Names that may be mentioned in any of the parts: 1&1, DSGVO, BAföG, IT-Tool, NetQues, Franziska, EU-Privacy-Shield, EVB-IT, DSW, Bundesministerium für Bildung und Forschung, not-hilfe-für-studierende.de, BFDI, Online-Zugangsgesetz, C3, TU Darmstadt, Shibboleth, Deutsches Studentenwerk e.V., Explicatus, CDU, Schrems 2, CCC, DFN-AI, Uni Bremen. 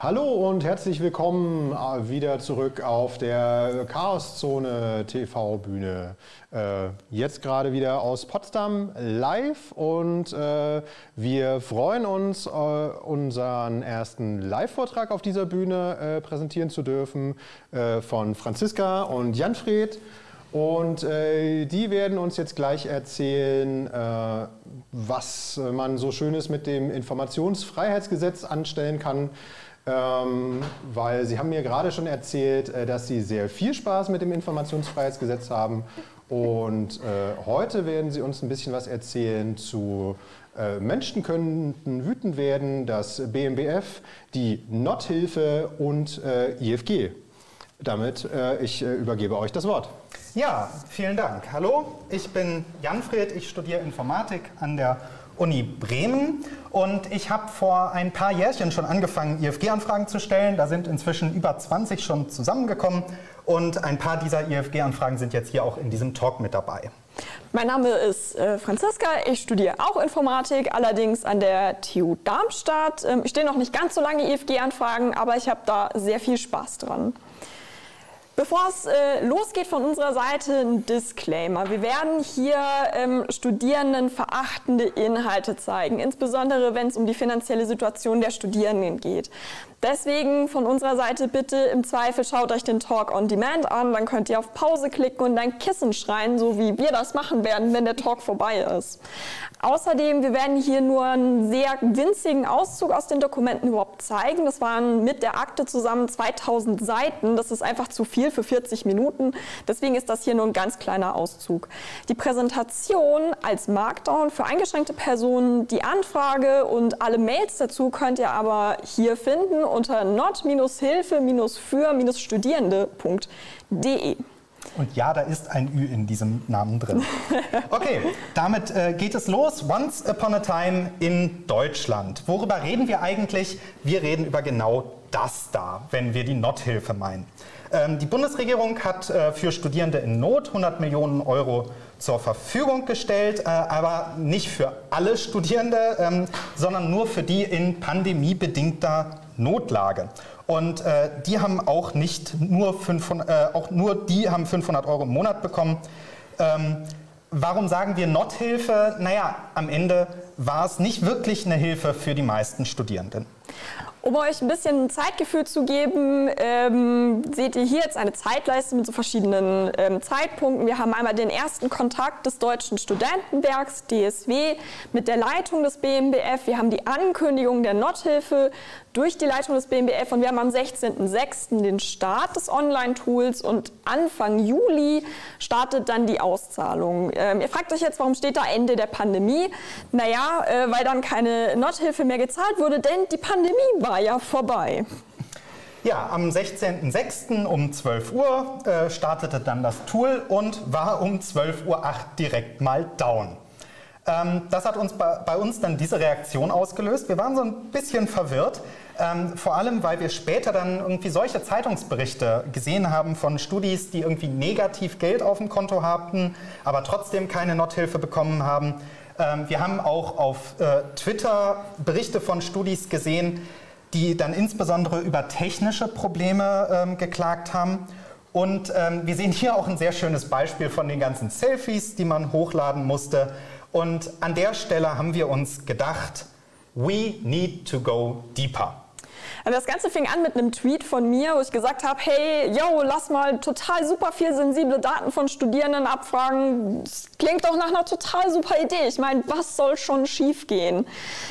Hallo und herzlich willkommen wieder zurück auf der Chaoszone TV-Bühne. Jetzt gerade wieder aus Potsdam live und wir freuen uns, unseren ersten Live-Vortrag auf dieser Bühne präsentieren zu dürfen von Franziska und Janfred. Und die werden uns jetzt gleich erzählen, was man so Schönes mit dem Informationsfreiheitsgesetz anstellen kann, weil sie haben mir gerade schon erzählt, dass sie sehr viel Spaß mit dem Informationsfreiheitsgesetz haben. Und heute werden sie uns ein bisschen was erzählen zu Menschen könnten wütend werden, das BMBF, die Not-Hilfe und IFG. Damit ich übergebe euch das Wort. Ja, vielen Dank. Hallo, ich bin Janfred, ich studiere Informatik an der Uni Bremen und ich habe vor ein paar Jährchen schon angefangen, IFG-Anfragen zu stellen. Da sind inzwischen über 20 schon zusammengekommen und ein paar dieser IFG-Anfragen sind jetzt hier auch in diesem Talk mit dabei. Mein Name ist Franziska, ich studiere auch Informatik, allerdings an der TU Darmstadt. Ich stehe noch nicht ganz so lange IFG-Anfragen, aber ich habe da sehr viel Spaß dran. Bevor es losgeht von unserer Seite, ein Disclaimer. Wir werden hier Studierenden verachtende Inhalte zeigen, insbesondere wenn es um die finanzielle Situation der Studierenden geht. Deswegen von unserer Seite bitte im Zweifel schaut euch den Talk on Demand an, dann könnt ihr auf Pause klicken und dann Kissen schreien, so wie wir das machen werden, wenn der Talk vorbei ist. Außerdem, wir werden hier nur einen sehr winzigen Auszug aus den Dokumenten überhaupt zeigen. Das waren mit der Akte zusammen 2000 Seiten, das ist einfach zu viel für 40 Minuten. Deswegen ist das hier nur ein ganz kleiner Auszug. Die Präsentation als Markdown für eingeschränkte Personen, die Anfrage und alle Mails dazu könnt ihr aber hier finden unter not-hilfe-für-studierende.de. Und ja, da ist ein Ü in diesem Namen drin. Okay, damit geht es los. Once upon a time in Deutschland. Worüber reden wir eigentlich? Wir reden über genau das da, wenn wir die Not-Hilfe meinen. Die Bundesregierung hat für Studierende in Not 100 Millionen Euro zur Verfügung gestellt, aber nicht für alle Studierende, sondern nur für die in pandemiebedingter Notlage. Und die haben auch nicht nur 500 Euro im Monat bekommen. Warum sagen wir Not-Hilfe? Naja, am Ende war es nicht wirklich eine Hilfe für die meisten Studierenden. Um euch ein bisschen Zeitgefühl zu geben, seht ihr hier jetzt eine Zeitleiste mit so verschiedenen Zeitpunkten. Wir haben einmal den ersten Kontakt des Deutschen Studentenwerks, DSW, mit der Leitung des BMBF. Wir haben die Ankündigung der Not-Hilfe durch die Leitung des BMBF und wir haben am 16.06. den Start des Online-Tools und Anfang Juli startet dann die Auszahlung. Ihr fragt euch jetzt, warum steht da Ende der Pandemie? Naja, weil dann keine Not-Hilfe mehr gezahlt wurde, denn die Pandemie war ja vorbei. Ja, am 16.06. um 12 Uhr startete dann das Tool und war um 12.08 Uhr direkt mal down. Das hat uns bei uns dann diese Reaktion ausgelöst. Wir waren so ein bisschen verwirrt, vor allem, weil wir später dann irgendwie solche Zeitungsberichte gesehen haben von Studis, die irgendwie negativ Geld auf dem Konto hatten, aber trotzdem keine Nothilfe bekommen haben. Wir haben auch auf Twitter Berichte von Studis gesehen, die dann insbesondere über technische Probleme geklagt haben. Und wir sehen hier auch ein sehr schönes Beispiel von den ganzen Selfies, die man hochladen musste. Und an der Stelle haben wir uns gedacht, we need to go deeper. Das Ganze fing an mit einem Tweet von mir, wo ich gesagt habe, hey, yo, lass mal total super viel sensible Daten von Studierenden abfragen. Das klingt doch nach einer total super Idee. Ich meine, was soll schon schief gehen?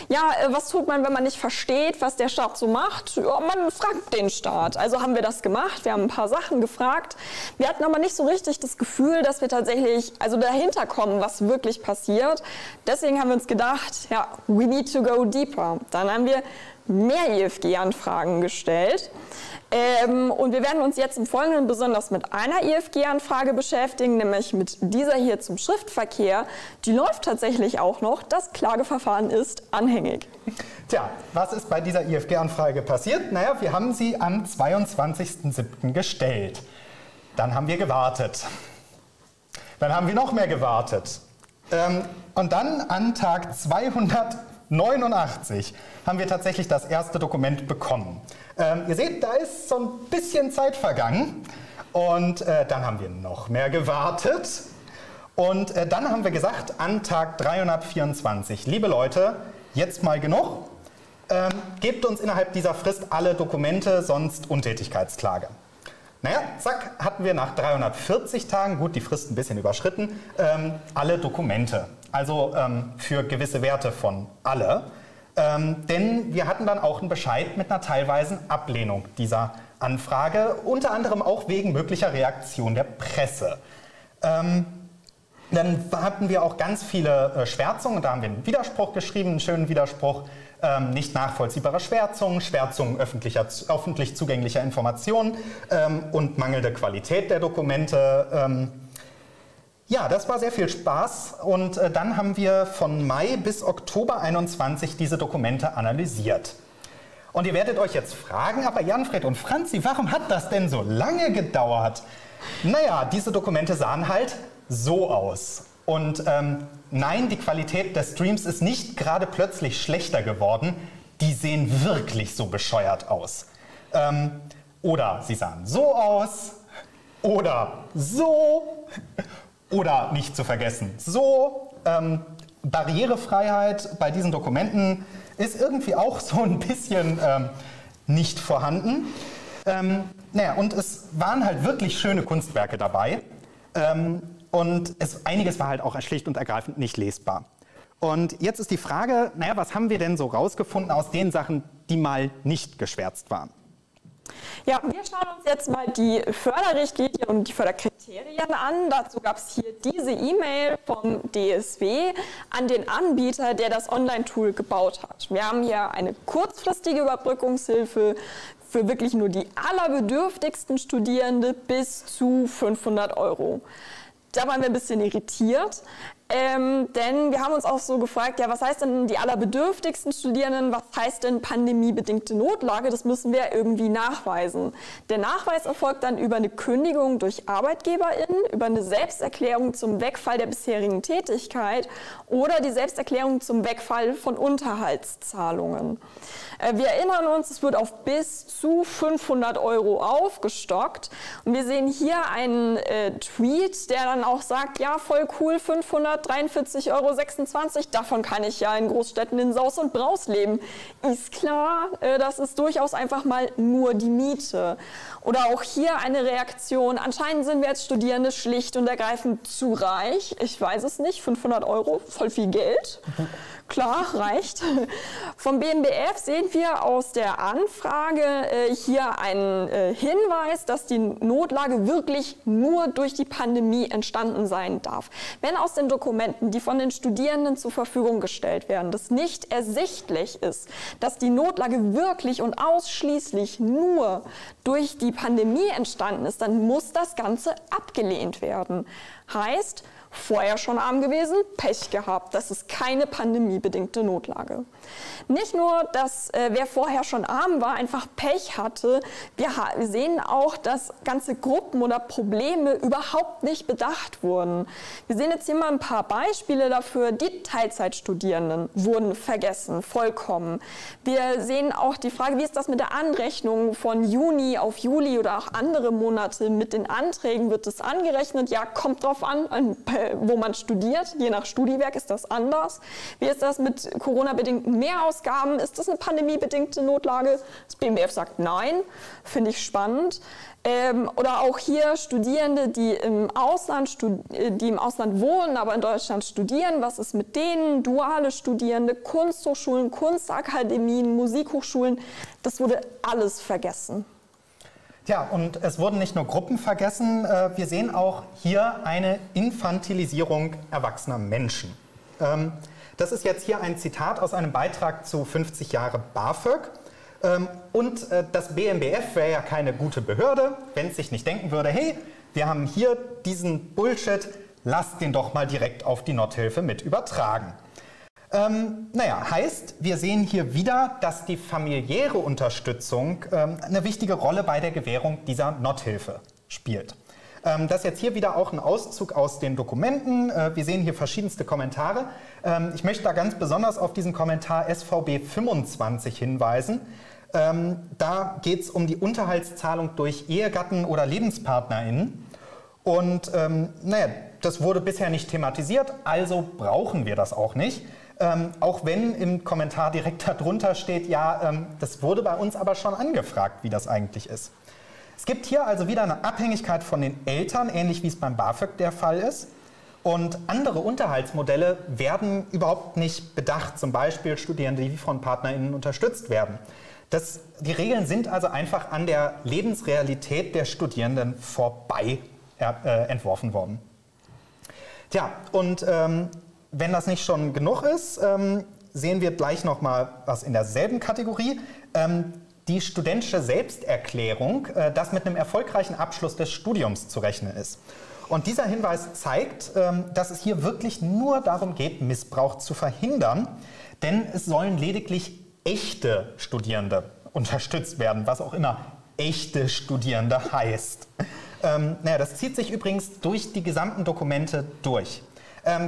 Ja, was tut man, wenn man nicht versteht, was der Staat so macht? Ja, man fragt den Staat. Also haben wir das gemacht. Wir haben ein paar Sachen gefragt. Wir hatten aber nicht so richtig das Gefühl, dass wir tatsächlich dahinter kommen, was wirklich passiert. Deswegen haben wir uns gedacht, ja, we need to go deeper. Dann haben wir mehr IFG-Anfragen gestellt. Und wir werden uns jetzt im Folgenden besonders mit einer IFG-Anfrage beschäftigen, nämlich mit dieser hier zum Schriftverkehr. Die läuft tatsächlich auch noch. Das Klageverfahren ist anhängig. Tja, was ist bei dieser IFG-Anfrage passiert? Naja, wir haben sie am 22.07. gestellt. Dann haben wir gewartet. Dann haben wir noch mehr gewartet. Und dann an Tag 200. 89 haben wir tatsächlich das erste Dokument bekommen. Ihr seht, da ist so ein bisschen Zeit vergangen und dann haben wir noch mehr gewartet und dann haben wir gesagt, an Tag 324, liebe Leute, jetzt mal genug, gebt uns innerhalb dieser Frist alle Dokumente, sonst Untätigkeitsklage. Naja, zack, hatten wir nach 340 Tagen, gut, die Frist ein bisschen überschritten, alle Dokumente. Also für gewisse Werte von alle. Denn wir hatten dann auch einen Bescheid mit einer teilweisen Ablehnung dieser Anfrage, unter anderem auch wegen möglicher Reaktion der Presse. Dann hatten wir auch ganz viele Schwärzungen, da haben wir einen Widerspruch geschrieben, einen schönen Widerspruch, nicht nachvollziehbare Schwärzungen, Schwärzungen öffentlich zugänglicher Informationen und mangelnde Qualität der Dokumente. Ja, das war sehr viel Spaß und dann haben wir von Mai bis Oktober 21 diese Dokumente analysiert. Und ihr werdet euch jetzt fragen, aber Janfred und Franzi, warum hat das denn so lange gedauert? Naja, diese Dokumente sahen halt so aus. Und nein, die Qualität des Streams ist nicht gerade plötzlich schlechter geworden. Die sehen wirklich so bescheuert aus. Oder sie sahen so aus. Oder so. Oder nicht zu vergessen, so. Barrierefreiheit bei diesen Dokumenten ist irgendwie auch so ein bisschen nicht vorhanden. Naja, und es waren halt wirklich schöne Kunstwerke dabei. Und einiges war halt auch schlicht und ergreifend nicht lesbar. Und jetzt ist die Frage, naja, was haben wir denn so rausgefunden aus den Sachen, die mal nicht geschwärzt waren? Ja, wir schauen uns jetzt mal die Förderrichtlinie und die Förderkriterien an. Dazu gab es hier diese E-Mail vom DSW an den Anbieter, der das Online-Tool gebaut hat. Wir haben hier eine kurzfristige Überbrückungshilfe für wirklich nur die allerbedürftigsten Studierende bis zu 500 €. Da waren wir ein bisschen irritiert, denn wir haben uns auch so gefragt, ja, was heißt denn die allerbedürftigsten Studierenden, was heißt denn pandemiebedingte Notlage, das müssen wir irgendwie nachweisen. Der Nachweis erfolgt dann über eine Kündigung durch ArbeitgeberInnen, über eine Selbsterklärung zum Wegfall der bisherigen Tätigkeit oder die Selbsterklärung zum Wegfall von Unterhaltszahlungen. Wir erinnern uns, es wird auf bis zu 500 € aufgestockt und wir sehen hier einen Tweet, der dann auch sagt, ja, voll cool, 543,26 €, davon kann ich ja in Großstädten in Saus und Braus leben. Ist klar, das ist durchaus einfach mal nur die Miete. Oder auch hier eine Reaktion, anscheinend sind wir als Studierende schlicht und ergreifend zu reich. Ich weiß es nicht, 500 €, voll viel Geld. Klar, reicht. Vom BMBF sehen wir aus der Anfrage hier einen Hinweis, dass die Notlage wirklich nur durch die Pandemie entstanden sein darf. Wenn aus den Dokumenten, die von den Studierenden zur Verfügung gestellt werden, das nicht ersichtlich ist, dass die Notlage wirklich und ausschließlich nur durch die Pandemie entstanden ist, dann muss das Ganze abgelehnt werden. Heißt, vorher schon arm gewesen, Pech gehabt. Das ist keine pandemiebedingte Notlage. Nicht nur, dass wer vorher schon arm war, einfach Pech hatte. Wir sehen auch, dass ganze Gruppen oder Probleme überhaupt nicht bedacht wurden. Wir sehen jetzt hier mal ein paar Beispiele dafür. Die Teilzeitstudierenden wurden vergessen, vollkommen. Wir sehen auch die Frage, wie ist das mit der Anrechnung von Juni auf Juli oder auch andere Monate? Mit den Anträgen wird das angerechnet. Ja, kommt drauf an wo man studiert, je nach Studiwerk ist das anders. Wie ist das mit Corona-bedingten Mehrausgaben? Ist das eine pandemiebedingte Notlage? Das BMBF sagt nein, finde ich spannend. Oder auch hier Studierende, die im Ausland wohnen, aber in Deutschland studieren. Was ist mit denen? Duale Studierende, Kunsthochschulen, Kunstakademien, Musikhochschulen. Das wurde alles vergessen. Ja, und es wurden nicht nur Gruppen vergessen, wir sehen auch hier eine Infantilisierung erwachsener Menschen. Das ist jetzt hier ein Zitat aus einem Beitrag zu 50 Jahre BAföG. Und das BMBF wäre ja keine gute Behörde, wenn es sich nicht denken würde, hey, wir haben hier diesen Bullshit, lasst den doch mal direkt auf die Nothilfe mit übertragen. Naja, heißt, wir sehen hier wieder, dass die familiäre Unterstützung eine wichtige Rolle bei der Gewährung dieser Nothilfe spielt. Das ist jetzt hier wieder auch ein Auszug aus den Dokumenten. Wir sehen hier verschiedenste Kommentare. Ich möchte da ganz besonders auf diesen Kommentar SVB 25 hinweisen. Da geht es um die Unterhaltszahlung durch Ehegatten oder LebenspartnerInnen. Und naja, das wurde bisher nicht thematisiert, also brauchen wir das auch nicht. Auch wenn im Kommentar direkt darunter steht, ja, das wurde bei uns aber schon angefragt, wie das eigentlich ist. Es gibt hier also wieder eine Abhängigkeit von den Eltern, ähnlich wie es beim BAföG der Fall ist. Und andere Unterhaltsmodelle werden überhaupt nicht bedacht, zum Beispiel Studierende, die von PartnerInnen unterstützt werden. Die Regeln sind also einfach an der Lebensrealität der Studierenden vorbei entworfen worden. Tja, und wenn das nicht schon genug ist, sehen wir gleich nochmal was in derselben Kategorie. Die studentische Selbsterklärung, dass mit einem erfolgreichen Abschluss des Studiums zu rechnen ist. Und dieser Hinweis zeigt, dass es hier wirklich nur darum geht, Missbrauch zu verhindern, denn es sollen lediglich echte Studierende unterstützt werden, was auch immer echte Studierende heißt. Naja, das zieht sich übrigens durch die gesamten Dokumente durch.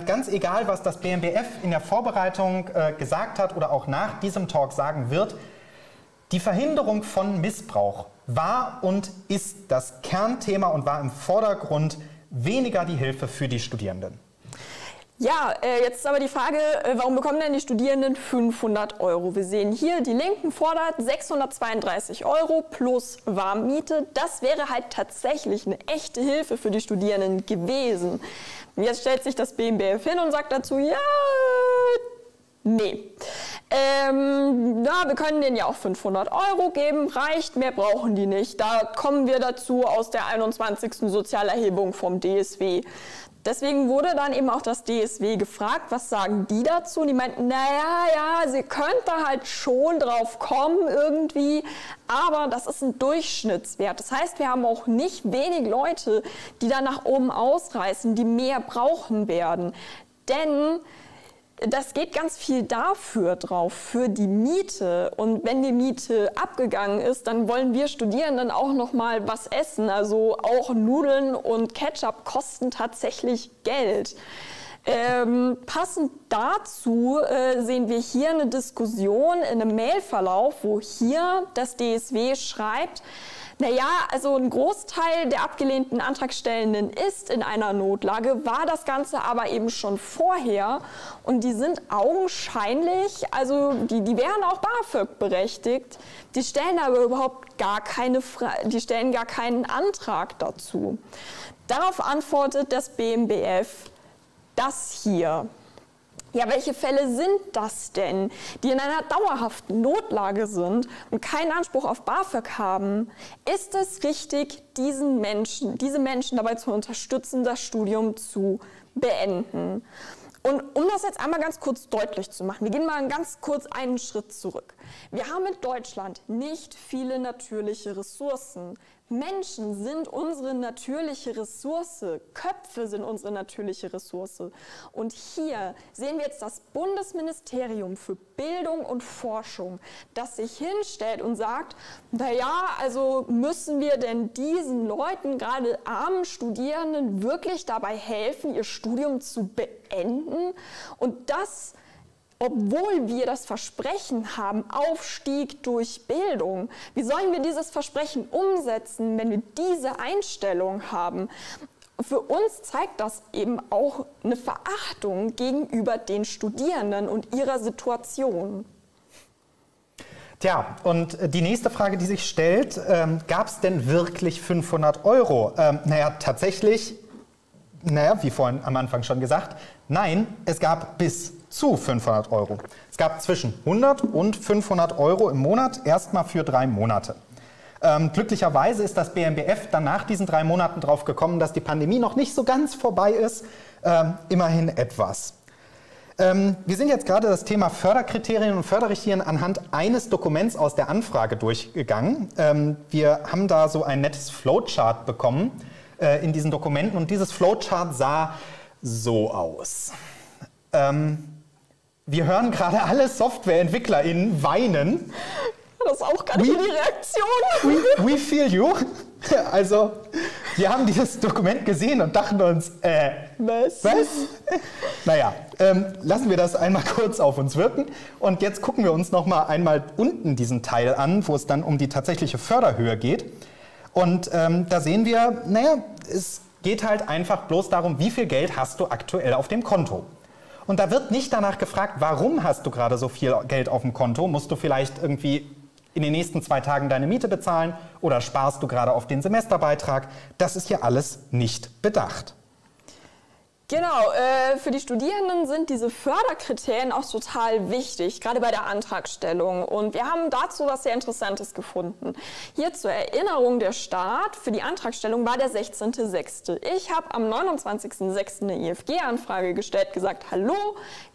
Ganz egal, was das BMBF in der Vorbereitung gesagt hat oder auch nach diesem Talk sagen wird, die Verhinderung von Missbrauch war und ist das Kernthema und war im Vordergrund, weniger die Hilfe für die Studierenden. Ja, jetzt ist aber die Frage, warum bekommen denn die Studierenden 500 Euro? Wir sehen hier, die Linken fordert 632 Euro plus Warmmiete. Das wäre halt tatsächlich eine echte Hilfe für die Studierenden gewesen. Und jetzt stellt sich das BMBF hin und sagt dazu, ja, nee. Na, wir können denen ja auch 500 Euro geben, reicht, mehr brauchen die nicht. Da kommen wir dazu aus der 21. Sozialerhebung vom DSW. Deswegen wurde dann eben auch das DSW gefragt, was sagen die dazu? Und die meinten, naja, ja, sie könnte da halt schon drauf kommen irgendwie, aber das ist ein Durchschnittswert. Das heißt, wir haben auch nicht wenig Leute, die da nach oben ausreißen, die mehr brauchen werden. Denn das geht ganz viel dafür drauf, für die Miete. Und wenn die Miete abgegangen ist, dann wollen wir Studierenden auch noch mal was essen. Also auch Nudeln und Ketchup kosten tatsächlich Geld. Passend dazu sehen wir hier eine Diskussion in einem Mailverlauf, wo hier das DSW schreibt, naja, also ein Großteil der abgelehnten Antragstellenden ist in einer Notlage, war das Ganze aber eben schon vorher und die sind augenscheinlich, also die wären auch BAföG berechtigt, die stellen aber überhaupt gar keinen Antrag dazu. Darauf antwortet das BMBF das hier. Ja, welche Fälle sind das denn, die in einer dauerhaften Notlage sind und keinen Anspruch auf BAföG haben? Ist es richtig, diese Menschen dabei zu unterstützen, das Studium zu beenden? Und um das jetzt einmal ganz kurz deutlich zu machen, wir gehen mal ganz kurz einen Schritt zurück. Wir haben in Deutschland nicht viele natürliche Ressourcen. Menschen sind unsere natürliche Ressource, Köpfe sind unsere natürliche Ressource. Und hier sehen wir jetzt das Bundesministerium für Bildung und Forschung, das sich hinstellt und sagt, naja, also müssen wir denn diesen Leuten, gerade armen Studierenden, wirklich dabei helfen, ihr Studium zu beenden? Und das, obwohl wir das Versprechen haben, Aufstieg durch Bildung. Wie sollen wir dieses Versprechen umsetzen, wenn wir diese Einstellung haben? Für uns zeigt das eben auch eine Verachtung gegenüber den Studierenden und ihrer Situation. Tja, und die nächste Frage, die sich stellt, gab es denn wirklich 500 Euro? Naja, tatsächlich, naja, wie vorhin am Anfang schon gesagt, nein, es gab bis zu 500 Euro. Es gab zwischen 100 und 500 Euro im Monat, erstmal für 3 Monate. Glücklicherweise ist das BMBF dann nach diesen 3 Monaten drauf gekommen, dass die Pandemie noch nicht so ganz vorbei ist. Immerhin etwas. Wir sind jetzt gerade das Thema Förderkriterien und Förderrichtlinien anhand eines Dokuments aus der Anfrage durchgegangen. Wir haben da so ein nettes Flowchart bekommen in diesen Dokumenten und dieses Flowchart sah so aus. Wir hören gerade alle SoftwareentwicklerInnen weinen. Das ist auch gar nicht die Reaktion. We feel you. Also, wir haben dieses Dokument gesehen und dachten uns, was? Naja, lassen wir das einmal kurz auf uns wirken. Und jetzt gucken wir uns nochmal einmal unten diesen Teil an, wo es dann um die tatsächliche Förderhöhe geht. Und da sehen wir, naja, es geht halt einfach bloß darum, wie viel Geld hast du aktuell auf dem Konto. Und da wird nicht danach gefragt, warum hast du gerade so viel Geld auf dem Konto? Musst du vielleicht irgendwie in den nächsten 2 Tagen deine Miete bezahlen oder sparst du gerade auf den Semesterbeitrag? Das ist hier alles nicht bedacht. Genau, für die Studierenden sind diese Förderkriterien auch total wichtig, gerade bei der Antragstellung. Und wir haben dazu was sehr Interessantes gefunden. Hier zur Erinnerung, der Start für die Antragstellung war der 16.06. Ich habe am 29.06. eine IFG-Anfrage gestellt, gesagt, hallo,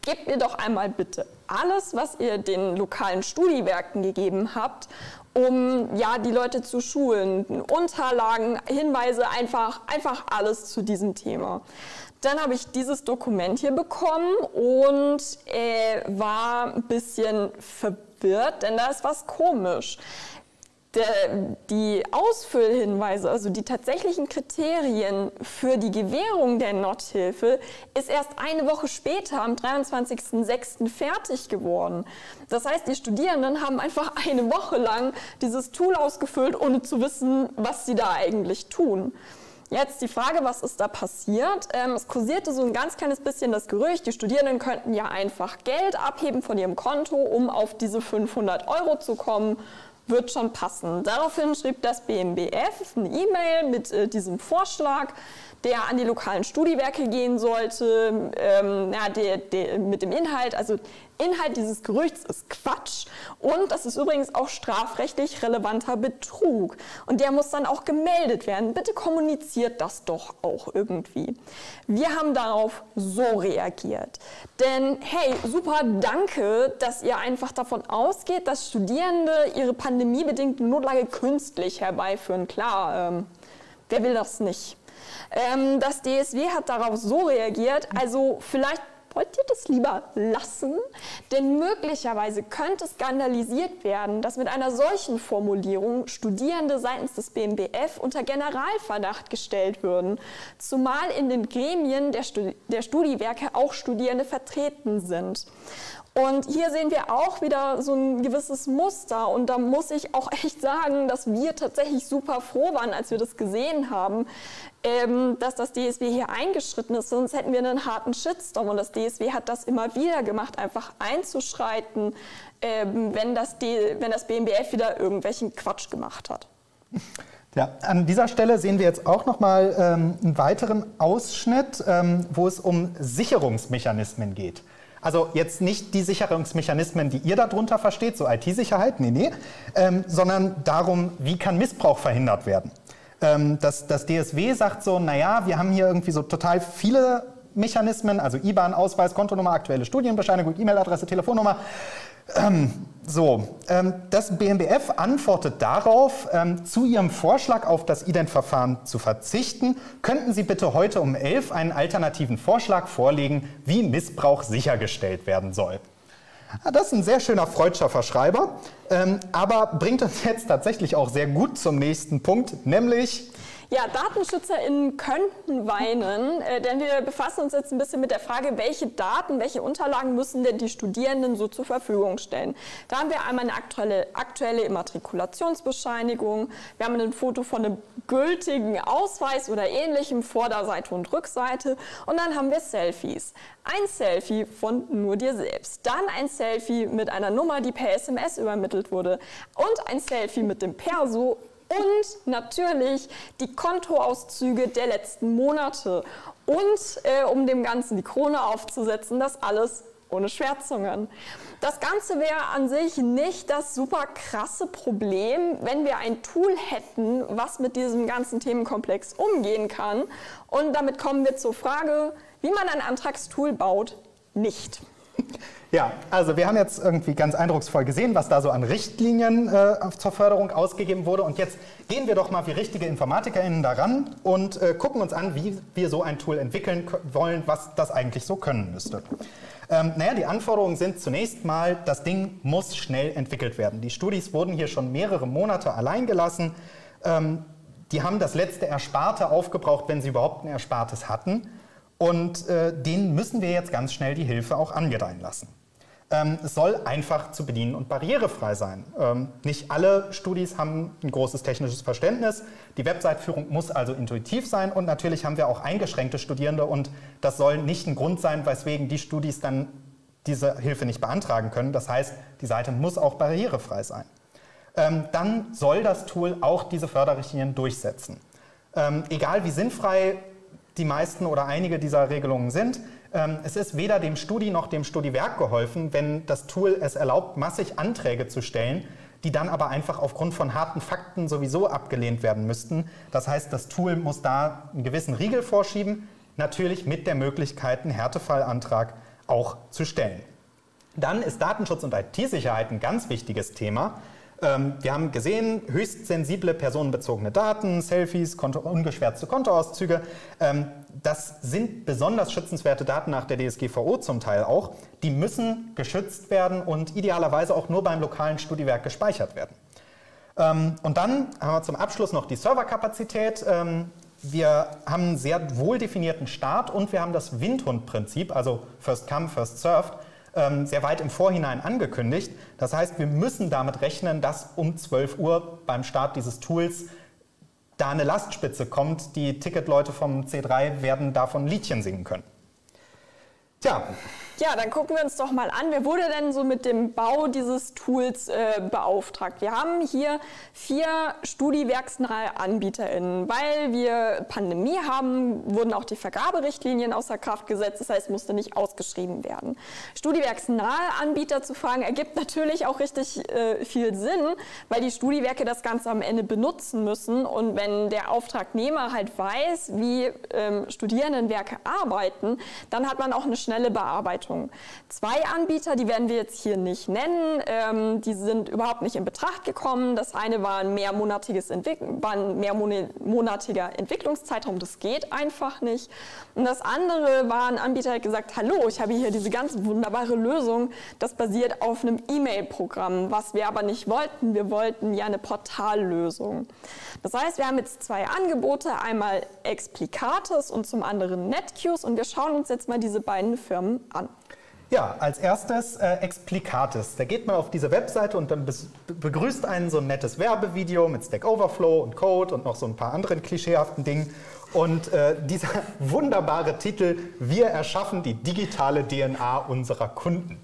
gebt mir doch einmal bitte alles, was ihr den lokalen Studiwerken gegeben habt, um ja, die Leute zu schulen, Unterlagen, Hinweise, einfach alles zu diesem Thema. Dann habe ich dieses Dokument hier bekommen und war ein bisschen verwirrt, denn da ist was komisch. Die Ausfüllhinweise, also die tatsächlichen Kriterien für die Gewährung der Nothilfe, ist erst eine Woche später, am 23.06. fertig geworden. Das heißt, die Studierenden haben einfach eine Woche lang dieses Tool ausgefüllt, ohne zu wissen, was sie da eigentlich tun. Jetzt die Frage, was ist da passiert? Es kursierte so ein ganz kleines bisschen das Gerücht, die Studierenden könnten ja einfach Geld abheben von ihrem Konto, um auf diese 500 € zu kommen. Wird schon passen. Daraufhin schrieb das BMBF eine E-Mail mit diesem Vorschlag, der an die lokalen Studiwerke gehen sollte, mit dem Inhalt, also Inhalt dieses Gerüchts ist Quatsch und das ist übrigens auch strafrechtlich relevanter Betrug und der muss dann auch gemeldet werden. Bitte kommuniziert das doch auch irgendwie. Wir haben darauf so reagiert, denn hey, super, danke, dass ihr einfach davon ausgeht, dass Studierende ihre pandemiebedingte Notlage künstlich herbeiführen. Klar, wer will das nicht? Das DSW hat darauf so reagiert, also vielleicht wollt ihr das lieber lassen, denn möglicherweise könnte skandalisiert werden, dass mit einer solchen Formulierung Studierende seitens des BMBF unter Generalverdacht gestellt würden, zumal in den Gremien der Studiwerke auch Studierende vertreten sind. Und hier sehen wir auch wieder so ein gewisses Muster und da muss ich auch echt sagen, dass wir tatsächlich super froh waren, als wir das gesehen haben, dass das DSW hier eingeschritten ist, sonst hätten wir einen harten Shitstorm und das DSW hat das immer wieder gemacht, einfach einzuschreiten, wenn das BMBF wieder irgendwelchen Quatsch gemacht hat. Ja, an dieser Stelle sehen wir jetzt auch nochmal einen weiteren Ausschnitt, wo es um Sicherungsmechanismen geht. Also jetzt nicht die Sicherungsmechanismen, die ihr darunter versteht, so IT-Sicherheit, nee, sondern darum, wie kann Missbrauch verhindert werden. Das DSW sagt so, naja, wir haben hier irgendwie so total viele Mechanismen, also IBAN, Ausweis, Kontonummer, aktuelle Studienbescheinigung, E-Mail-Adresse, Telefonnummer. Das BMBF antwortet darauf, zu Ihrem Vorschlag auf das Identverfahren zu verzichten, könnten Sie bitte heute um 11 einen alternativen Vorschlag vorlegen, wie Missbrauch sichergestellt werden soll. Das ist ein sehr schöner Freudscher Verschreiber, aber bringt uns jetzt tatsächlich auch sehr gut zum nächsten Punkt, nämlich... Ja, DatenschützerInnen könnten weinen, denn wir befassen uns jetzt ein bisschen mit der Frage, welche Daten, welche Unterlagen müssen denn die Studierenden so zur Verfügung stellen. Da haben wir einmal eine aktuelle Immatrikulationsbescheinigung, wir haben ein Foto von einem gültigen Ausweis oder ähnlichem, Vorderseite und Rückseite und dann haben wir Selfies. Ein Selfie von nur dir selbst, dann ein Selfie mit einer Nummer, die per SMS übermittelt wurde und ein Selfie mit dem Perso. Und natürlich die Kontoauszüge der letzten Monate. Und um dem Ganzen die Krone aufzusetzen, das alles ohne Schwärzungen. Das Ganze wäre an sich nicht das super krasse Problem, wenn wir ein Tool hätten, was mit diesem ganzen Themenkomplex umgehen kann. Und damit kommen wir zur Frage, wie man ein Antragstool baut, nicht. Ja, also wir haben jetzt irgendwie ganz eindrucksvoll gesehen, was da so an Richtlinien zur Förderung ausgegeben wurde. Und jetzt gehen wir doch mal wie richtige InformatikerInnen daran und gucken uns an, wie wir so ein Tool entwickeln wollen, was das eigentlich so können müsste. Naja, die Anforderungen sind zunächst mal, das Ding muss schnell entwickelt werden. Die Studis wurden hier schon mehrere Monate allein gelassen. die haben das letzte Ersparte aufgebraucht, wenn sie überhaupt ein Erspartes hatten. Und denen müssen wir jetzt ganz schnell die Hilfe auch angedeihen lassen. Es soll einfach zu bedienen und barrierefrei sein. Nicht alle Studis haben ein großes technisches Verständnis. Die Website-Führung muss also intuitiv sein und natürlich haben wir auch eingeschränkte Studierende und das soll nicht ein Grund sein, weswegen die Studis dann diese Hilfe nicht beantragen können. Das heißt, die Seite muss auch barrierefrei sein. Dann soll das Tool auch diese Förderrichtlinien durchsetzen. Egal wie sinnfrei die meisten oder einige dieser Regelungen sind, es ist weder dem Studi noch dem Studiwerk geholfen, wenn das Tool es erlaubt, massig Anträge zu stellen, die dann aber einfach aufgrund von harten Fakten sowieso abgelehnt werden müssten. Das heißt, das Tool muss da einen gewissen Riegel vorschieben, natürlich mit der Möglichkeit, einen Härtefallantrag auch zu stellen. Dann ist Datenschutz und IT-Sicherheit ein ganz wichtiges Thema. Wir haben gesehen, höchst sensible personenbezogene Daten, Selfies, ungeschwärzte Kontoauszüge, das sind besonders schützenswerte Daten nach der DSGVO zum Teil auch. Die müssen geschützt werden und idealerweise auch nur beim lokalen Studiwerk gespeichert werden. Und dann haben wir zum Abschluss noch die Serverkapazität. Wir haben einen sehr wohl definierten Start und wir haben das Windhund-Prinzip, also First Come, First Served, sehr weit im Vorhinein angekündigt. Das heißt, wir müssen damit rechnen, dass um 12 Uhr beim Start dieses Tools da eine Lastspitze kommt. Die Ticketleute vom C3 werden davon Liedchen singen können. Tja. Ja, dann gucken wir uns doch mal an, wer wurde denn so mit dem Bau dieses Tools beauftragt? Wir haben hier 4 studiewerksnahe AnbieterInnen. Weil wir Pandemie haben, wurden auch die Vergaberichtlinien außer Kraft gesetzt, das heißt, musste nicht ausgeschrieben werden. Studiewerksnahe Anbieter zu fragen, ergibt natürlich auch richtig viel Sinn, weil die Studiewerke das Ganze am Ende benutzen müssen. Und wenn der Auftragnehmer halt weiß, wie Studierendenwerke arbeiten, dann hat man auch eine schnelle Bearbeitung. 2 Anbieter, die werden wir jetzt hier nicht nennen, die sind überhaupt nicht in Betracht gekommen. Das eine war ein mehrmonatiger Entwicklungszeitraum, das geht einfach nicht. Und das andere war ein Anbieter, der hat gesagt, hallo, ich habe hier diese ganz wunderbare Lösung, das basiert auf einem E-Mail-Programm, was wir aber nicht wollten. Wir wollten ja eine Portallösung. Das heißt, wir haben jetzt 2 Angebote, einmal Explicatus und zum anderen NetQues und wir schauen uns jetzt mal diese beiden Firmen an. Ja, als erstes Explicatus. Da geht man auf diese Webseite und dann begrüßt einen so ein nettes Werbevideo mit Stack Overflow und Code und noch so ein paar anderen klischeehaften Dingen. Und dieser wunderbare Titel, wir erschaffen die digitale DNA unserer Kunden.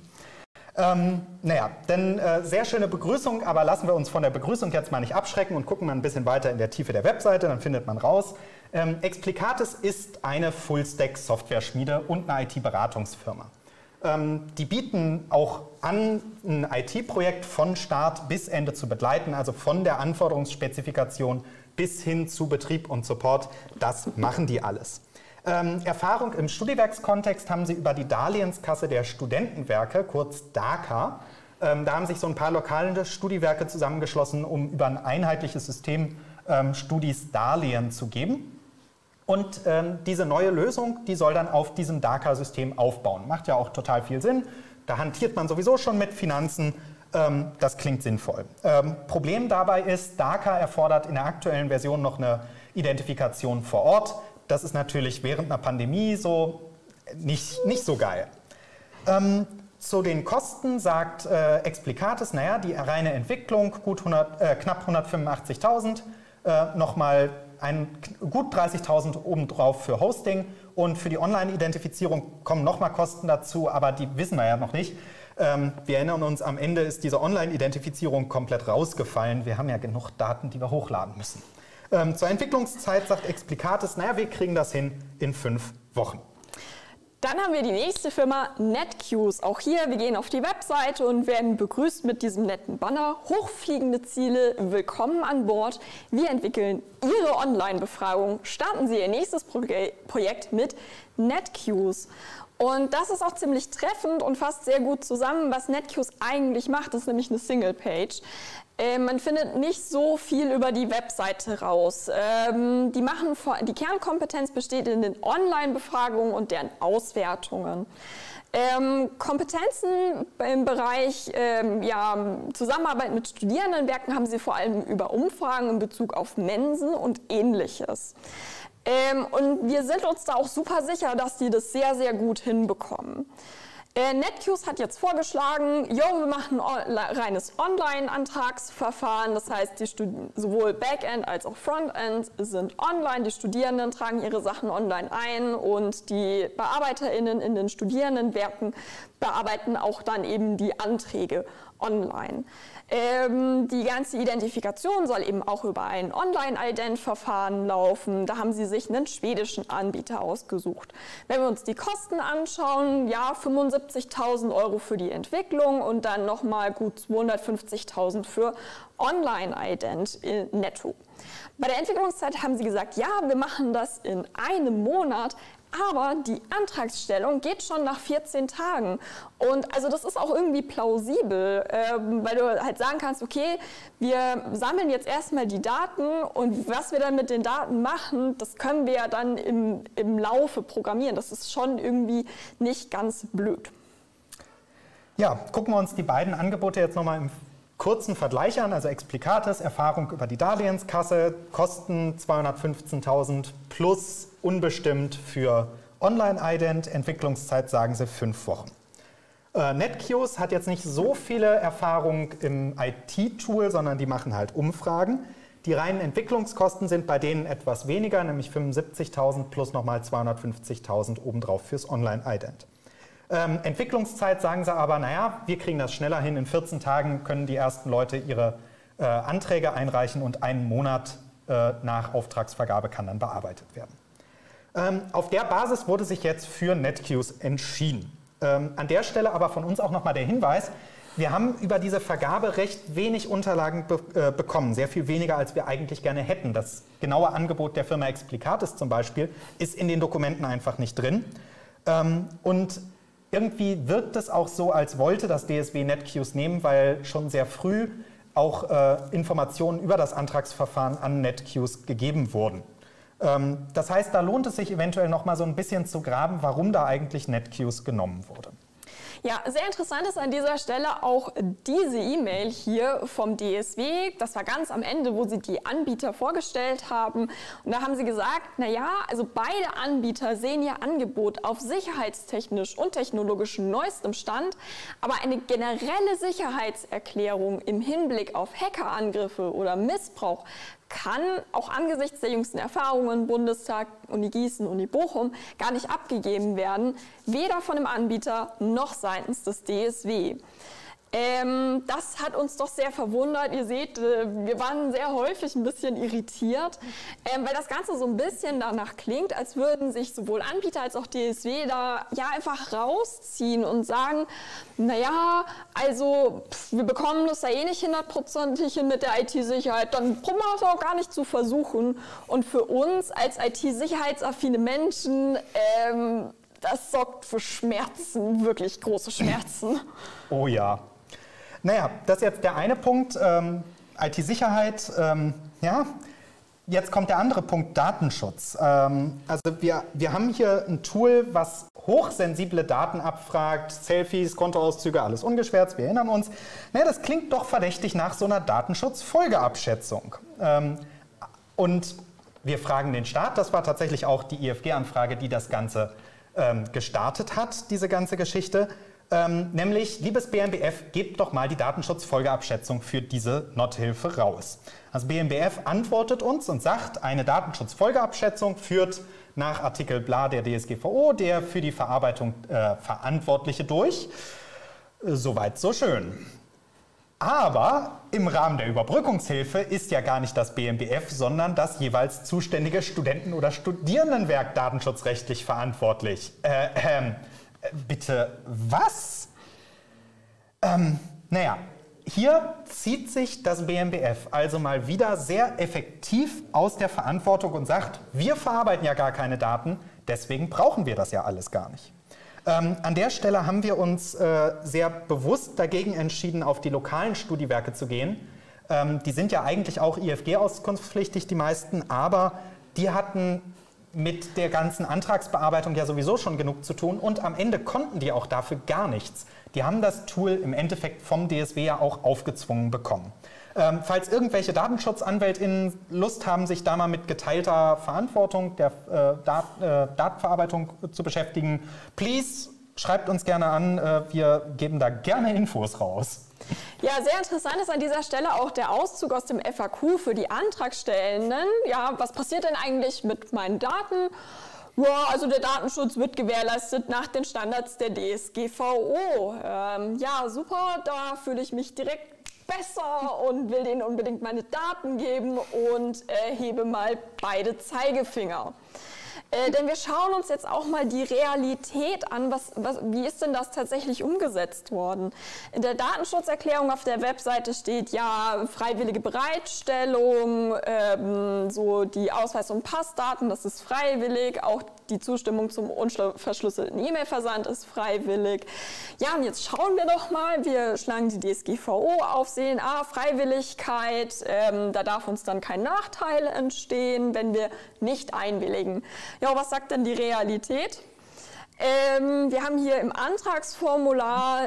Naja, denn sehr schöne Begrüßung, aber lassen wir uns von der Begrüßung jetzt mal nicht abschrecken und gucken mal ein bisschen weiter in der Tiefe der Webseite, dann findet man raus. Explicatus ist eine Full-Stack-Software-Schmiede und eine IT-Beratungsfirma. Die bieten auch an, ein IT-Projekt von Start bis Ende zu begleiten, also von der Anforderungsspezifikation bis hin zu Betrieb und Support, das machen die alles. Erfahrung im Studiwerkskontext haben sie über die Darlehenskasse der Studentenwerke, kurz DAKA. Da haben sich so ein paar lokale Studiwerke zusammengeschlossen, um über ein einheitliches System Studis Darlehen zu geben. Und diese neue Lösung, die soll dann auf diesem DAKA-System aufbauen. Macht ja auch total viel Sinn. Da hantiert man sowieso schon mit Finanzen. Das klingt sinnvoll. Problem dabei ist, DAKA erfordert in der aktuellen Version noch eine Identifikation vor Ort. Das ist natürlich während einer Pandemie so nicht so geil. Zu den Kosten sagt Explicatus, naja, die reine Entwicklung gut knapp 185.000, nochmal gut 30.000 obendrauf für Hosting und für die Online-Identifizierung kommen nochmal Kosten dazu, aber die wissen wir ja noch nicht. Wir erinnern uns, am Ende ist diese Online-Identifizierung komplett rausgefallen. Wir haben ja genug Daten, die wir hochladen müssen. Zur Entwicklungszeit sagt Explicatus, naja, wir kriegen das hin in 5 Wochen. Dann haben wir die nächste Firma, NetQues. Auch hier, wir gehen auf die Webseite und werden begrüßt mit diesem netten Banner. Hochfliegende Ziele, willkommen an Bord. Wir entwickeln Ihre Online-Befragung. Starten Sie Ihr nächstes Projekt mit NetQues. Und das ist auch ziemlich treffend und fasst sehr gut zusammen, was NetQues eigentlich macht. Das ist nämlich eine Single-Page. Man findet nicht so viel über die Webseite raus. Die Kernkompetenz besteht in den Online-Befragungen und deren Auswertungen. Kompetenzen im Bereich Zusammenarbeit mit Studierendenwerken haben sie vor allem über Umfragen in Bezug auf Mensen und Ähnliches. Und wir sind uns da auch super sicher, dass die das sehr, sehr gut hinbekommen. NetQues hat jetzt vorgeschlagen, wir machen ein reines Online-Antragsverfahren. Das heißt, sowohl Backend als auch Frontend sind online. Die Studierenden tragen ihre Sachen online ein und die BearbeiterInnen in den Studierendenwerken bearbeiten auch dann eben die Anträge online. Die ganze Identifikation soll eben auch über ein Online-Ident-Verfahren laufen. Da haben sie sich einen schwedischen Anbieter ausgesucht. Wenn wir uns die Kosten anschauen, 75.000 € für die Entwicklung und dann nochmal gut 250.000 für Online-Ident netto. Bei der Entwicklungszeit haben sie gesagt, ja, wir machen das in einem Monat, aber die Antragsstellung geht schon nach 14 Tagen. Und also das ist auch irgendwie plausibel, weil du halt sagen kannst, okay, wir sammeln jetzt erstmal die Daten und was wir dann mit den Daten machen, das können wir ja dann im Laufe programmieren. Das ist schon irgendwie nicht ganz blöd. Ja, gucken wir uns die beiden Angebote jetzt nochmal im kurzen Vergleich an, also Explicatus, Erfahrung über die Darlehenskasse, Kosten 215.000 plus unbestimmt für Online-Ident, Entwicklungszeit sagen sie 5 Wochen. NetQues hat jetzt nicht so viele Erfahrung im IT-Tool, sondern die machen halt Umfragen. Die reinen Entwicklungskosten sind bei denen etwas weniger, nämlich 75.000 plus nochmal 250.000 obendrauf fürs Online-Ident. Entwicklungszeit sagen sie aber, naja, wir kriegen das schneller hin. In 14 Tagen können die ersten Leute ihre Anträge einreichen und einen Monat nach Auftragsvergabe kann dann bearbeitet werden. Auf der Basis wurde sich jetzt für NetQues entschieden. An der Stelle aber von uns auch nochmal der Hinweis, wir haben über diese Vergabe recht wenig Unterlagen bekommen, sehr viel weniger, als wir eigentlich gerne hätten. Das genaue Angebot der Firma Explicatus zum Beispiel ist in den Dokumenten einfach nicht drin. Und irgendwie wirkt es auch so, als wollte das DSW NetQues nehmen, weil schon sehr früh auch Informationen über das Antragsverfahren an NetQues gegeben wurden. Das heißt, da lohnt es sich eventuell noch mal so ein bisschen zu graben, warum da eigentlich NetQues genommen wurde. Ja, sehr interessant ist an dieser Stelle auch diese E-Mail hier vom DSW. Das war ganz am Ende, wo sie die Anbieter vorgestellt haben. Und da haben sie gesagt, naja, also beide Anbieter sehen ihr Angebot auf sicherheitstechnisch und technologisch neuestem Stand, aber eine generelle Sicherheitserklärung im Hinblick auf Hackerangriffe oder Missbrauch kann auch angesichts der jüngsten Erfahrungen im Bundestag, Uni Gießen, Uni Bochum gar nicht abgegeben werden, weder von dem Anbieter noch seitens des DSW. Das hat uns doch sehr verwundert. Ihr seht, wir waren sehr häufig ein bisschen irritiert, weil das Ganze so ein bisschen danach klingt, als würden sich sowohl Anbieter als auch DSW da einfach rausziehen und sagen, naja, also wir bekommen das ja eh nicht 100% hin mit der IT-Sicherheit, dann brauchen wir es auch gar nicht zu versuchen. Und für uns als IT-sicherheitsaffine Menschen, das sorgt für Schmerzen, wirklich große Schmerzen. Oh ja. Naja, das ist jetzt der eine Punkt, IT-Sicherheit, jetzt kommt der andere Punkt, Datenschutz. Also wir haben hier ein Tool, was hochsensible Daten abfragt, Selfies, Kontoauszüge, alles ungeschwärzt, wir erinnern uns. Naja, das klingt doch verdächtig nach so einer Datenschutzfolgeabschätzung. Und wir fragen den Staat, das war tatsächlich auch die IFG-Anfrage, die das Ganze gestartet hat, diese ganze Geschichte. Nämlich, liebes BMBF, gebt doch mal die Datenschutzfolgeabschätzung für diese Not-Hilfe raus. Also BMBF antwortet uns und sagt, eine Datenschutzfolgeabschätzung führt nach Artikel bla der DSGVO, der für die Verarbeitung Verantwortliche durch. Soweit so schön. Aber im Rahmen der Überbrückungshilfe ist ja gar nicht das BMBF, sondern das jeweils zuständige Studenten- oder Studierendenwerk datenschutzrechtlich verantwortlich. Bitte was? Naja, hier zieht sich das BMBF also mal wieder sehr effektiv aus der Verantwortung und sagt, wir verarbeiten ja gar keine Daten, Deswegen brauchen wir das ja alles gar nicht. An der Stelle haben wir uns sehr bewusst dagegen entschieden, auf die lokalen Studiwerke zu gehen. Die sind ja eigentlich auch IFG-auskunftspflichtig, die meisten, aber die hatten mit der ganzen Antragsbearbeitung ja sowieso schon genug zu tun und am Ende konnten die auch dafür gar nichts. Die haben das Tool im Endeffekt vom DSW ja auch aufgezwungen bekommen. Falls irgendwelche Datenschutzanwältinnen Lust haben, sich da mal mit geteilter Verantwortung der Datenverarbeitung zu beschäftigen, please schreibt uns gerne an, wir geben da gerne Infos raus. Ja, sehr interessant ist an dieser Stelle auch der Auszug aus dem FAQ für die Antragstellenden. Ja, was passiert denn eigentlich mit meinen Daten? Ja, also der Datenschutz wird gewährleistet nach den Standards der DSGVO. Ja, super, da fühle ich mich direkt besser und will denen unbedingt meine Daten geben und hebe mal beide Zeigefinger. Denn wir schauen uns jetzt auch mal die Realität an, wie ist denn das tatsächlich umgesetzt worden. In der Datenschutzerklärung auf der Webseite steht ja freiwillige Bereitstellung, so die Ausweis- und Passdaten, das ist freiwillig, auch die Zustimmung zum unverschlüsselten E-Mail-Versand ist freiwillig. Ja, und jetzt schauen wir doch mal, wir schlagen die DSGVO auf, sehen, Freiwilligkeit, da darf uns dann kein Nachteil entstehen, wenn wir nicht einwilligen. Ja, was sagt denn die Realität? Wir haben hier im Antragsformular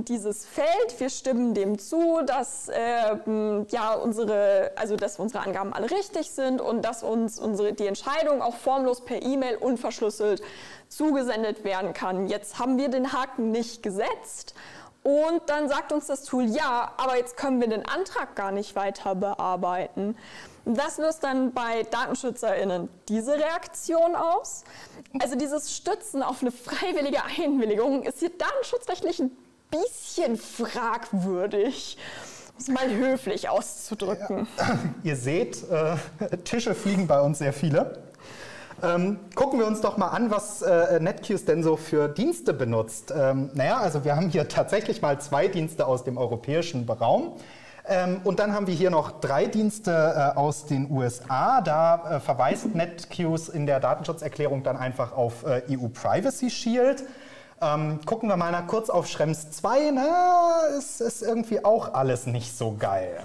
dieses Feld, wir stimmen dem zu, dass, ja, dass unsere Angaben alle richtig sind und dass uns die Entscheidung auch formlos per E-Mail unverschlüsselt zugesendet werden kann. Jetzt haben wir den Haken nicht gesetzt und dann sagt uns das Tool, ja, aber jetzt können wir den Antrag gar nicht weiter bearbeiten. Das löst dann bei DatenschützerInnen diese Reaktion aus. Also dieses Stützen auf eine freiwillige Einwilligung ist hier datenschutzrechtlich ein bisschen fragwürdig, um es mal höflich auszudrücken. Ja. Ihr seht, Tische fliegen bei uns sehr viele. Gucken wir uns doch mal an, was NetQues denn so für Dienste benutzt. Naja, also wir haben hier tatsächlich mal zwei Dienste aus dem europäischen Raum. Und dann haben wir hier noch drei Dienste aus den USA. Da verweist NetQues in der Datenschutzerklärung dann einfach auf EU-Privacy-Shield. Gucken wir mal kurz auf Schrems 2. Na, es ist irgendwie auch alles nicht so geil.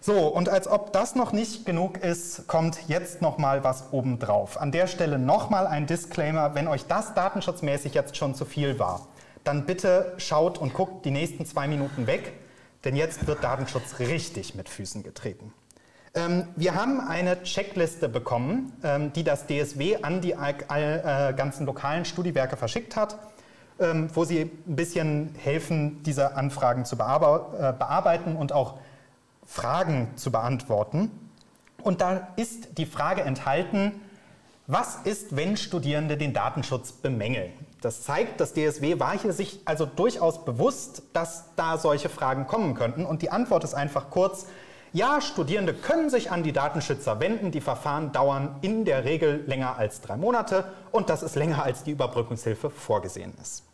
So, und als ob das noch nicht genug ist, kommt jetzt noch mal was obendrauf. An der Stelle noch mal ein Disclaimer, wenn euch das datenschutzmäßig jetzt schon zu viel war, dann bitte schaut und guckt die nächsten 2 Minuten weg. Denn jetzt wird Datenschutz richtig mit Füßen getreten. Wir haben eine Checkliste bekommen, die das DSW an die ganzen lokalen Studiwerke verschickt hat, wo sie ein bisschen helfen, diese Anfragen zu bearbeiten und auch Fragen zu beantworten. Und da ist die Frage enthalten, was ist, wenn Studierende den Datenschutz bemängeln? Das zeigt, das DSW war hier sich also durchaus bewusst, dass da solche Fragen kommen könnten. Und die Antwort ist einfach kurz, ja, Studierende können sich an die Datenschützer wenden. Die Verfahren dauern in der Regel länger als 3 Monate und das ist länger, als die Überbrückungshilfe vorgesehen ist.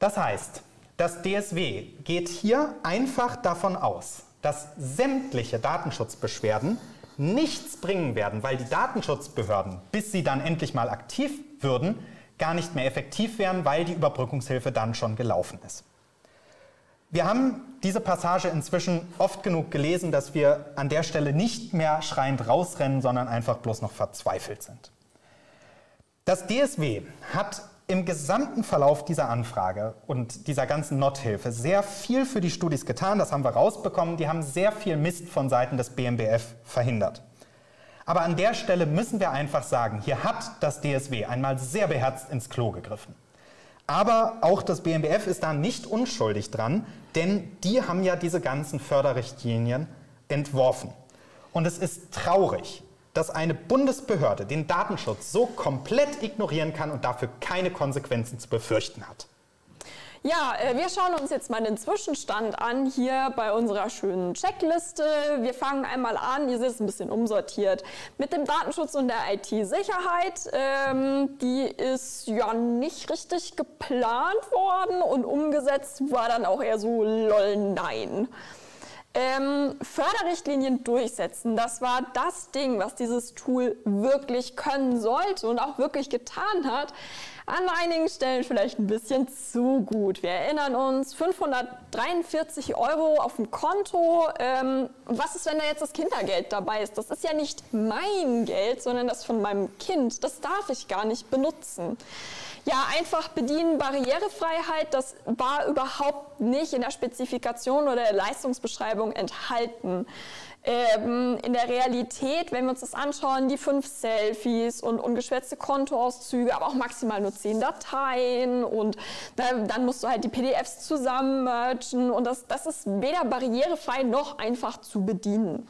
Das heißt, das DSW geht hier einfach davon aus, dass sämtliche Datenschutzbeschwerden nichts bringen werden, weil die Datenschutzbehörden, bis sie dann endlich mal aktiv würden, gar nicht mehr effektiv wären, weil die Überbrückungshilfe dann schon gelaufen ist. Wir haben diese Passage inzwischen oft genug gelesen, dass wir an der Stelle nicht mehr schreiend rausrennen, sondern einfach bloß noch verzweifelt sind. Das DSW hat im gesamten Verlauf dieser Anfrage und dieser ganzen Nothilfe sehr viel für die Studis getan, das haben wir rausbekommen, die haben sehr viel Mist von Seiten des BMBF verhindert. Aber an der Stelle müssen wir einfach sagen, hier hat das DSW einmal sehr beherzt ins Klo gegriffen. Aber auch das BMBF ist da nicht unschuldig dran, denn die haben ja diese ganzen Förderrichtlinien entworfen. Und es ist traurig, dass eine Bundesbehörde den Datenschutz so komplett ignorieren kann und dafür keine Konsequenzen zu befürchten hat. Ja, wir schauen uns jetzt mal den Zwischenstand an hier bei unserer schönen Checkliste. Wir fangen einmal an, ihr seht es ein bisschen umsortiert, mit dem Datenschutz und der IT-Sicherheit. Die ist ja nicht richtig geplant worden und umgesetzt war dann auch eher so, lol, nein. Förderrichtlinien durchsetzen, das war das Ding, was dieses Tool wirklich können sollte und auch wirklich getan hat. An einigen Stellen vielleicht ein bisschen zu gut. Wir erinnern uns, 543 € auf dem Konto. Was ist, wenn da jetzt das Kindergeld dabei ist? Das ist ja nicht mein Geld, sondern das von meinem Kind. Das darf ich gar nicht benutzen. Ja, einfach bedienen, Barrierefreiheit, das war überhaupt nicht in der Spezifikation oder der Leistungsbeschreibung enthalten. In der Realität, wenn wir uns das anschauen, die 5 Selfies und ungeschwärzte Kontoauszüge, aber auch maximal nur 10 Dateien und dann musst du halt die PDFs zusammenmergen und das ist weder barrierefrei noch einfach zu bedienen.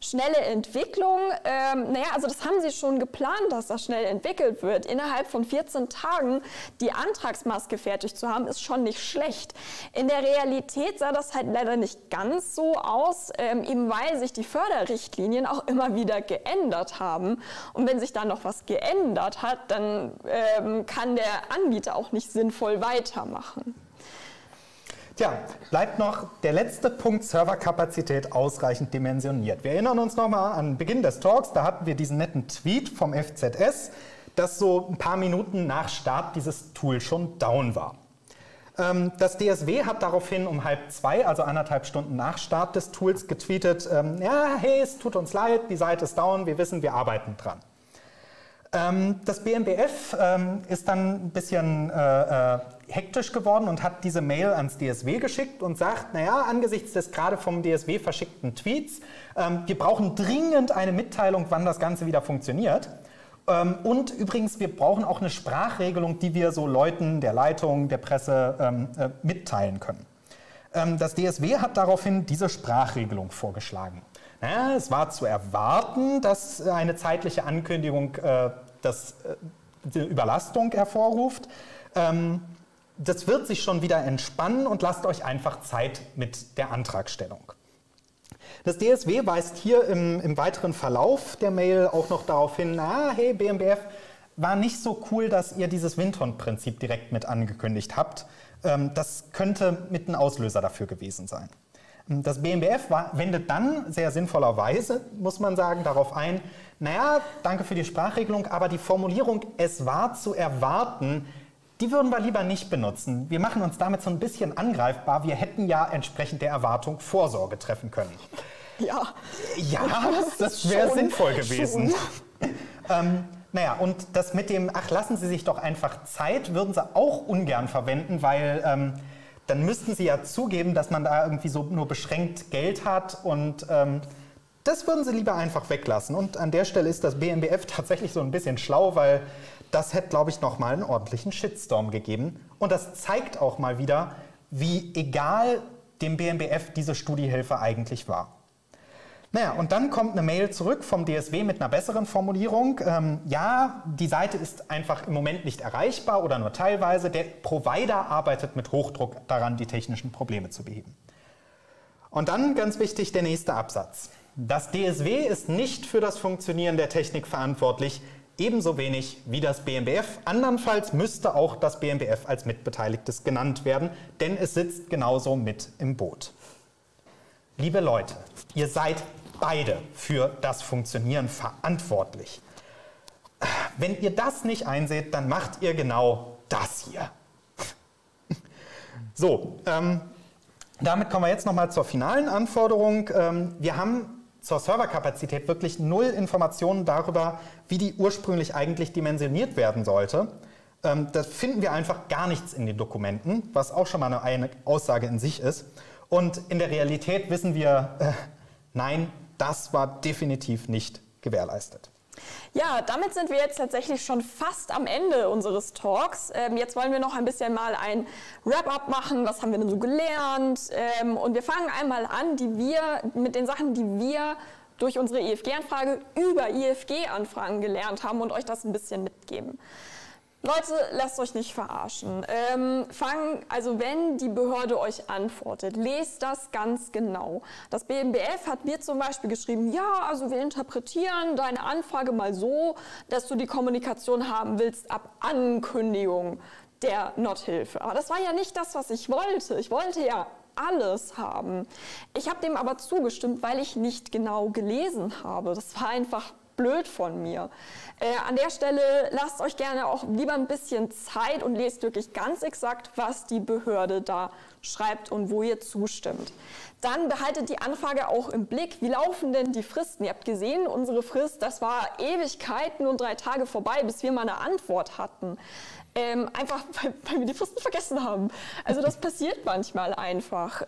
Schnelle Entwicklung, naja, also das haben sie schon geplant, dass das schnell entwickelt wird. Innerhalb von 14 Tagen die Antragsmaske fertig zu haben, ist schon nicht schlecht. In der Realität sah das halt leider nicht ganz so aus, eben weil sich die Förderrichtlinien auch immer wieder geändert haben. Und wenn sich da noch was geändert hat, dann kann der Anbieter auch nicht sinnvoll weitermachen. Tja, bleibt noch der letzte Punkt, Serverkapazität ausreichend dimensioniert. Wir erinnern uns nochmal an Beginn des Talks, da hatten wir diesen netten Tweet vom FZS, dass so ein paar Minuten nach Start dieses Tool schon down war. Das DSW hat daraufhin um 13:30, also 1,5 Stunden nach Start des Tools, getweetet, ja, hey, es tut uns leid, die Seite ist down, wir wissen, wir arbeiten dran. Das BMBF ist dann ein bisschen hektisch geworden und hat diese Mail ans DSW geschickt und sagt, naja, angesichts des gerade vom DSW verschickten Tweets, wir brauchen dringend eine Mitteilung, wann das Ganze wieder funktioniert. Und übrigens, wir brauchen auch eine Sprachregelung, die wir so Leuten der Leitung, der Presse mitteilen können. Das DSW hat daraufhin diese Sprachregelung vorgeschlagen. Ja, es war zu erwarten, dass eine zeitliche Ankündigung die Überlastung hervorruft. Das wird sich schon wieder entspannen und lasst euch einfach Zeit mit der Antragstellung. Das DSW weist hier im weiteren Verlauf der Mail auch noch darauf hin, na, hey, BMBF, war nicht so cool, dass ihr dieses Windhund-Prinzip direkt mit angekündigt habt. Das könnte mit ein Auslöser dafür gewesen sein. Das BMBF wendet dann sehr sinnvollerweise, muss man sagen, darauf ein, naja, danke für die Sprachregelung, aber die Formulierung, es war zu erwarten, die würden wir lieber nicht benutzen. Wir machen uns damit so ein bisschen angreifbar. Wir hätten ja entsprechend der Erwartung Vorsorge treffen können. Ja, ja, das wäre sinnvoll gewesen. Naja, und das mit dem, ach, lassen Sie sich doch einfach Zeit, würden Sie auch ungern verwenden, weil... dann müssten sie ja zugeben, dass man da irgendwie so nur beschränkt Geld hat und das würden sie lieber einfach weglassen. Und an der Stelle ist das BMBF tatsächlich so ein bisschen schlau, weil das hätte, glaube ich, nochmal einen ordentlichen Shitstorm gegeben. Und das zeigt auch mal wieder, wie egal dem BMBF diese Studiehilfe eigentlich war. Naja, und dann kommt eine Mail zurück vom DSW mit einer besseren Formulierung. Ja, die Seite ist einfach im Moment nicht erreichbar oder nur teilweise. Der Provider arbeitet mit Hochdruck daran, die technischen Probleme zu beheben. Und dann, ganz wichtig, der nächste Absatz. Das DSW ist nicht für das Funktionieren der Technik verantwortlich, ebenso wenig wie das BMBF. Andernfalls müsste auch das BMBF als Mitbeteiligtes genannt werden, denn es sitzt genauso mit im Boot. Liebe Leute, ihr seid beide für das Funktionieren verantwortlich. Wenn ihr das nicht einseht, dann macht ihr genau das hier. So, damit kommen wir jetzt nochmal zur finalen Anforderung. Wir haben zur Serverkapazität wirklich 0 Informationen darüber, wie die ursprünglich eigentlich dimensioniert werden sollte. Da finden wir einfach gar nichts in den Dokumenten, was auch schon mal eine Aussage in sich ist. Und in der Realität wissen wir, nein, das war definitiv nicht gewährleistet. Ja, damit sind wir jetzt tatsächlich schon fast am Ende unseres Talks. Jetzt wollen wir noch ein bisschen mal ein Wrap-up machen, was haben wir denn so gelernt? Und wir fangen einmal an, mit den Sachen, die wir durch unsere IFG-Anfrage über IFG-Anfragen gelernt haben und euch das ein bisschen mitgeben. Leute, lasst euch nicht verarschen. Wenn die Behörde euch antwortet, lest das ganz genau. Das BMBF hat mir zum Beispiel geschrieben, ja, also wir interpretieren deine Anfrage mal so, dass du die Kommunikation haben willst ab Ankündigung der Nothilfe. Aber das war ja nicht das, was ich wollte. Ich wollte ja alles haben. Ich habe dem aber zugestimmt, weil ich nicht genau gelesen habe. Das war einfach blöd von mir. An der Stelle lasst euch gerne auch lieber ein bisschen Zeit und lest wirklich ganz exakt, was die Behörde da schreibt und wo ihr zustimmt. Dann behaltet die Anfrage auch im Blick, wie laufen denn die Fristen? Ihr habt gesehen, unsere Frist, das war Ewigkeiten und 3 Tage vorbei, bis wir mal eine Antwort hatten. Einfach, weil wir die Fristen vergessen haben. Also das passiert manchmal einfach.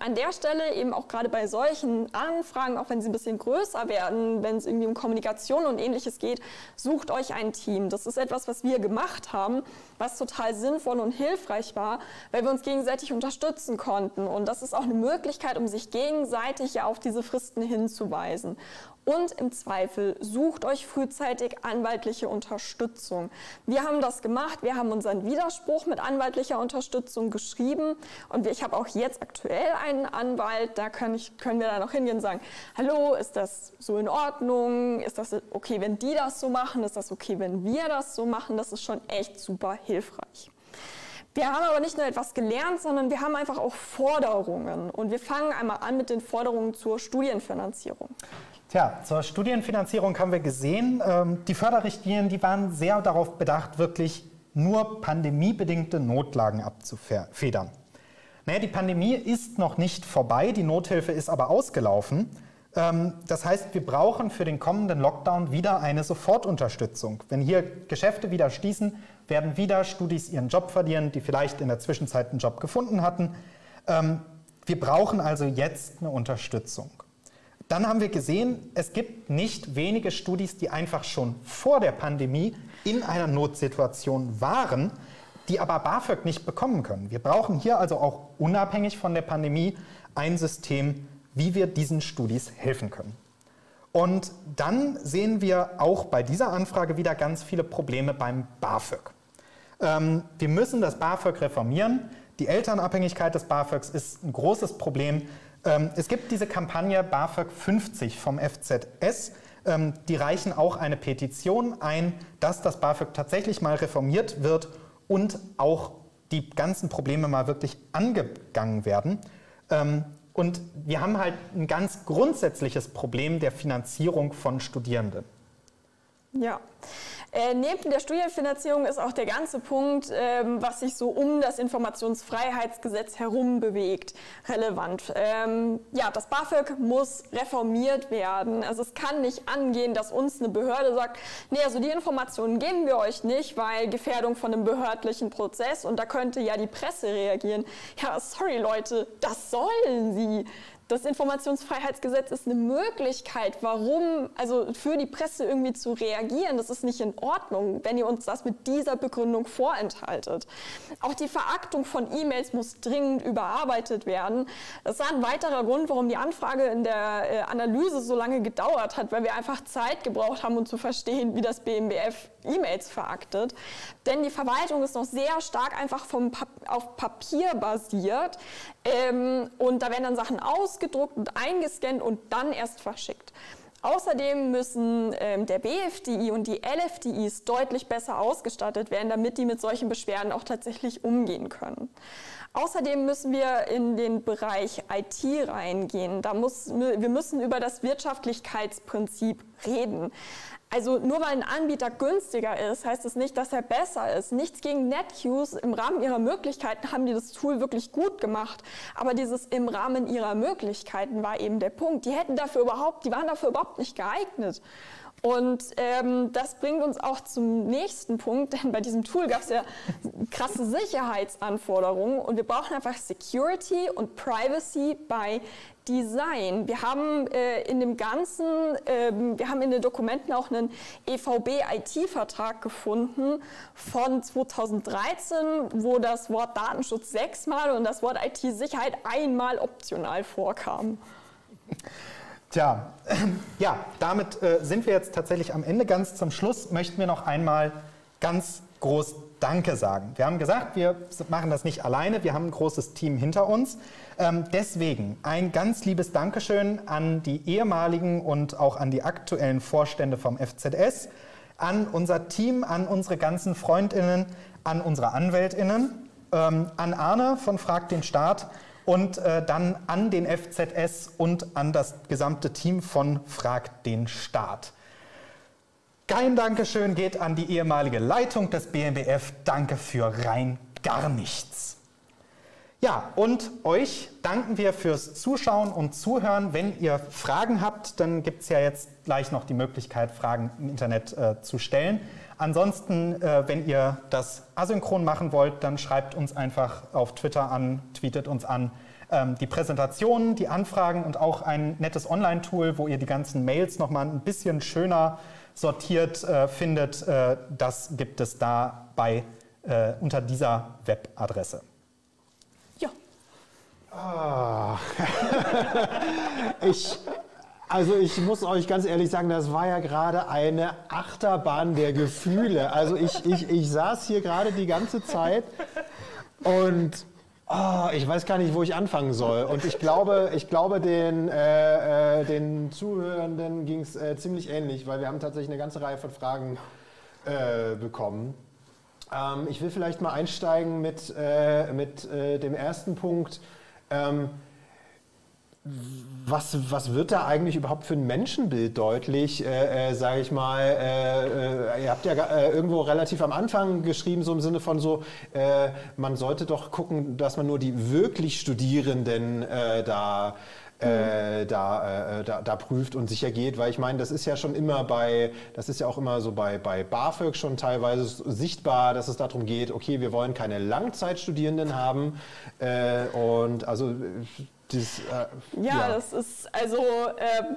An der Stelle eben auch gerade bei solchen Anfragen, auch wenn sie ein bisschen größer werden, wenn es irgendwie um Kommunikation und Ähnliches geht, sucht euch ein Team. Das ist etwas, was wir gemacht haben, was total sinnvoll und hilfreich war, weil wir uns gegenseitig unterstützen konnten. Und das ist auch eine Möglichkeit, um sich gegenseitig ja auf diese Fristen hinzuweisen. Und im Zweifel sucht euch frühzeitig anwaltliche Unterstützung. Wir haben das gemacht, wir haben unseren Widerspruch mit anwaltlicher Unterstützung geschrieben und ich habe auch jetzt aktuell einen Anwalt, da können wir dann auch hingehen und sagen, hallo, ist das so in Ordnung? Ist das okay, wenn die das so machen? Ist das okay, wenn wir das so machen? Das ist schon echt super hilfreich. Wir haben aber nicht nur etwas gelernt, sondern wir haben einfach auch Forderungen. Und wir fangen einmal an mit den Forderungen zur Studienfinanzierung. Tja, zur Studienfinanzierung haben wir gesehen, die Förderrichtlinien, die waren sehr darauf bedacht, wirklich nur pandemiebedingte Notlagen abzufedern. Naja, die Pandemie ist noch nicht vorbei, die Nothilfe ist aber ausgelaufen. Das heißt, wir brauchen für den kommenden Lockdown wieder eine Sofortunterstützung. Wenn hier Geschäfte wieder schließen, werden wieder Studis ihren Job verlieren, die vielleicht in der Zwischenzeit einen Job gefunden hatten. Wir brauchen also jetzt eine Unterstützung. Dann haben wir gesehen, es gibt nicht wenige Studis, die einfach schon vor der Pandemie in einer Notsituation waren, die aber BAföG nicht bekommen können. Wir brauchen hier also auch unabhängig von der Pandemie ein System, wie wir diesen Studis helfen können. Und dann sehen wir auch bei dieser Anfrage wieder ganz viele Probleme beim BAföG. Wir müssen das BAföG reformieren. Die Elternabhängigkeit des BAföGs ist ein großes Problem. Es gibt diese Kampagne BAföG 50 vom FZS. Die reichen auch eine Petition ein, dass das BAföG tatsächlich mal reformiert wird und auch die ganzen Probleme mal wirklich angegangen werden. Und wir haben halt ein ganz grundsätzliches Problem der Finanzierung von Studierenden. Ja. Neben der Studienfinanzierung ist auch der ganze Punkt, was sich so um das Informationsfreiheitsgesetz herum bewegt, relevant. Ja, das BAföG muss reformiert werden. Also es kann nicht angehen, dass uns eine Behörde sagt, nee, also die Informationen geben wir euch nicht, weil Gefährdung von einem behördlichen Prozess und da könnte ja die Presse reagieren. Ja, sorry Leute, das sollen sie. Das Informationsfreiheitsgesetz ist eine Möglichkeit, für die Presse irgendwie zu reagieren. Das ist nicht in Ordnung, wenn ihr uns das mit dieser Begründung vorenthaltet. Auch die Veraktung von E-Mails muss dringend überarbeitet werden. Das war ein weiterer Grund, warum die Anfrage in der Analyse so lange gedauert hat, weil wir einfach Zeit gebraucht haben, um zu verstehen, wie das BMBF E-Mails veraktet. Denn die Verwaltung ist noch sehr stark einfach auf Papier basiert und da werden dann Sachen ausgedruckt und eingescannt und dann erst verschickt. Außerdem müssen der BFDI und die LFDIs deutlich besser ausgestattet werden, damit die mit solchen Beschwerden auch tatsächlich umgehen können. Außerdem müssen wir in den Bereich IT reingehen. Wir müssen über das Wirtschaftlichkeitsprinzip reden. Also nur weil ein Anbieter günstiger ist, heißt es nicht, dass er besser ist. Nichts gegen NetQues. Im Rahmen ihrer Möglichkeiten haben die das Tool wirklich gut gemacht. Aber dieses im Rahmen ihrer Möglichkeiten war eben der Punkt. Die waren dafür überhaupt nicht geeignet. Und das bringt uns auch zum nächsten Punkt, denn bei diesem Tool gab es ja krasse Sicherheitsanforderungen und wir brauchen einfach Security und Privacy bei Design. Wir haben in den Dokumenten auch einen EVB-IT-Vertrag gefunden von 2013, wo das Wort Datenschutz 6-mal und das Wort IT-Sicherheit 1-mal optional vorkam. Tja, ja, damit sind wir jetzt tatsächlich am Ende. Ganz zum Schluss möchten wir noch einmal ganz groß Danke sagen. Wir haben gesagt, wir machen das nicht alleine, wir haben ein großes Team hinter uns. Deswegen ein ganz liebes Dankeschön an die ehemaligen und auch an die aktuellen Vorstände vom FZS, an unser Team, an unsere ganzen FreundInnen, an unsere AnwältInnen, an Arne von Frag den Staat und dann an den FZS und an das gesamte Team von Fragt den Staat. Kein Dankeschön geht an die ehemalige Leitung des BMBF. Danke für rein gar nichts. Ja, und euch danken wir fürs Zuschauen und Zuhören. Wenn ihr Fragen habt, dann gibt es ja jetzt gleich noch die Möglichkeit, Fragen im Internet zu stellen. Ansonsten, wenn ihr das asynchron machen wollt, dann schreibt uns einfach auf Twitter an, tweetet uns an. Die Präsentationen, die Anfragen und auch ein nettes Online-Tool, wo ihr die ganzen Mails nochmal ein bisschen schöner sortiert findet, das gibt es da bei, unter dieser Webadresse. Ah. Also ich muss euch ganz ehrlich sagen, das war ja gerade eine Achterbahn der Gefühle. Also ich saß hier gerade die ganze Zeit und ich weiß gar nicht, wo ich anfangen soll. Und ich glaube den Zuhörenden ging es ziemlich ähnlich, weil wir haben tatsächlich eine ganze Reihe von Fragen bekommen. Ich will vielleicht mal einsteigen mit dem ersten Punkt. Was wird da eigentlich überhaupt für ein Menschenbild deutlich, sage ich mal? Ihr habt ja irgendwo relativ am Anfang geschrieben, so im Sinne von so, man sollte doch gucken, dass man nur die wirklich Studierenden da prüft und sicher geht, weil ich meine, das ist ja schon immer bei, das ist ja auch immer so bei BAföG schon teilweise sichtbar, dass es darum geht, okay, wir wollen keine Langzeitstudierenden haben und also dieses, ja, das ist, also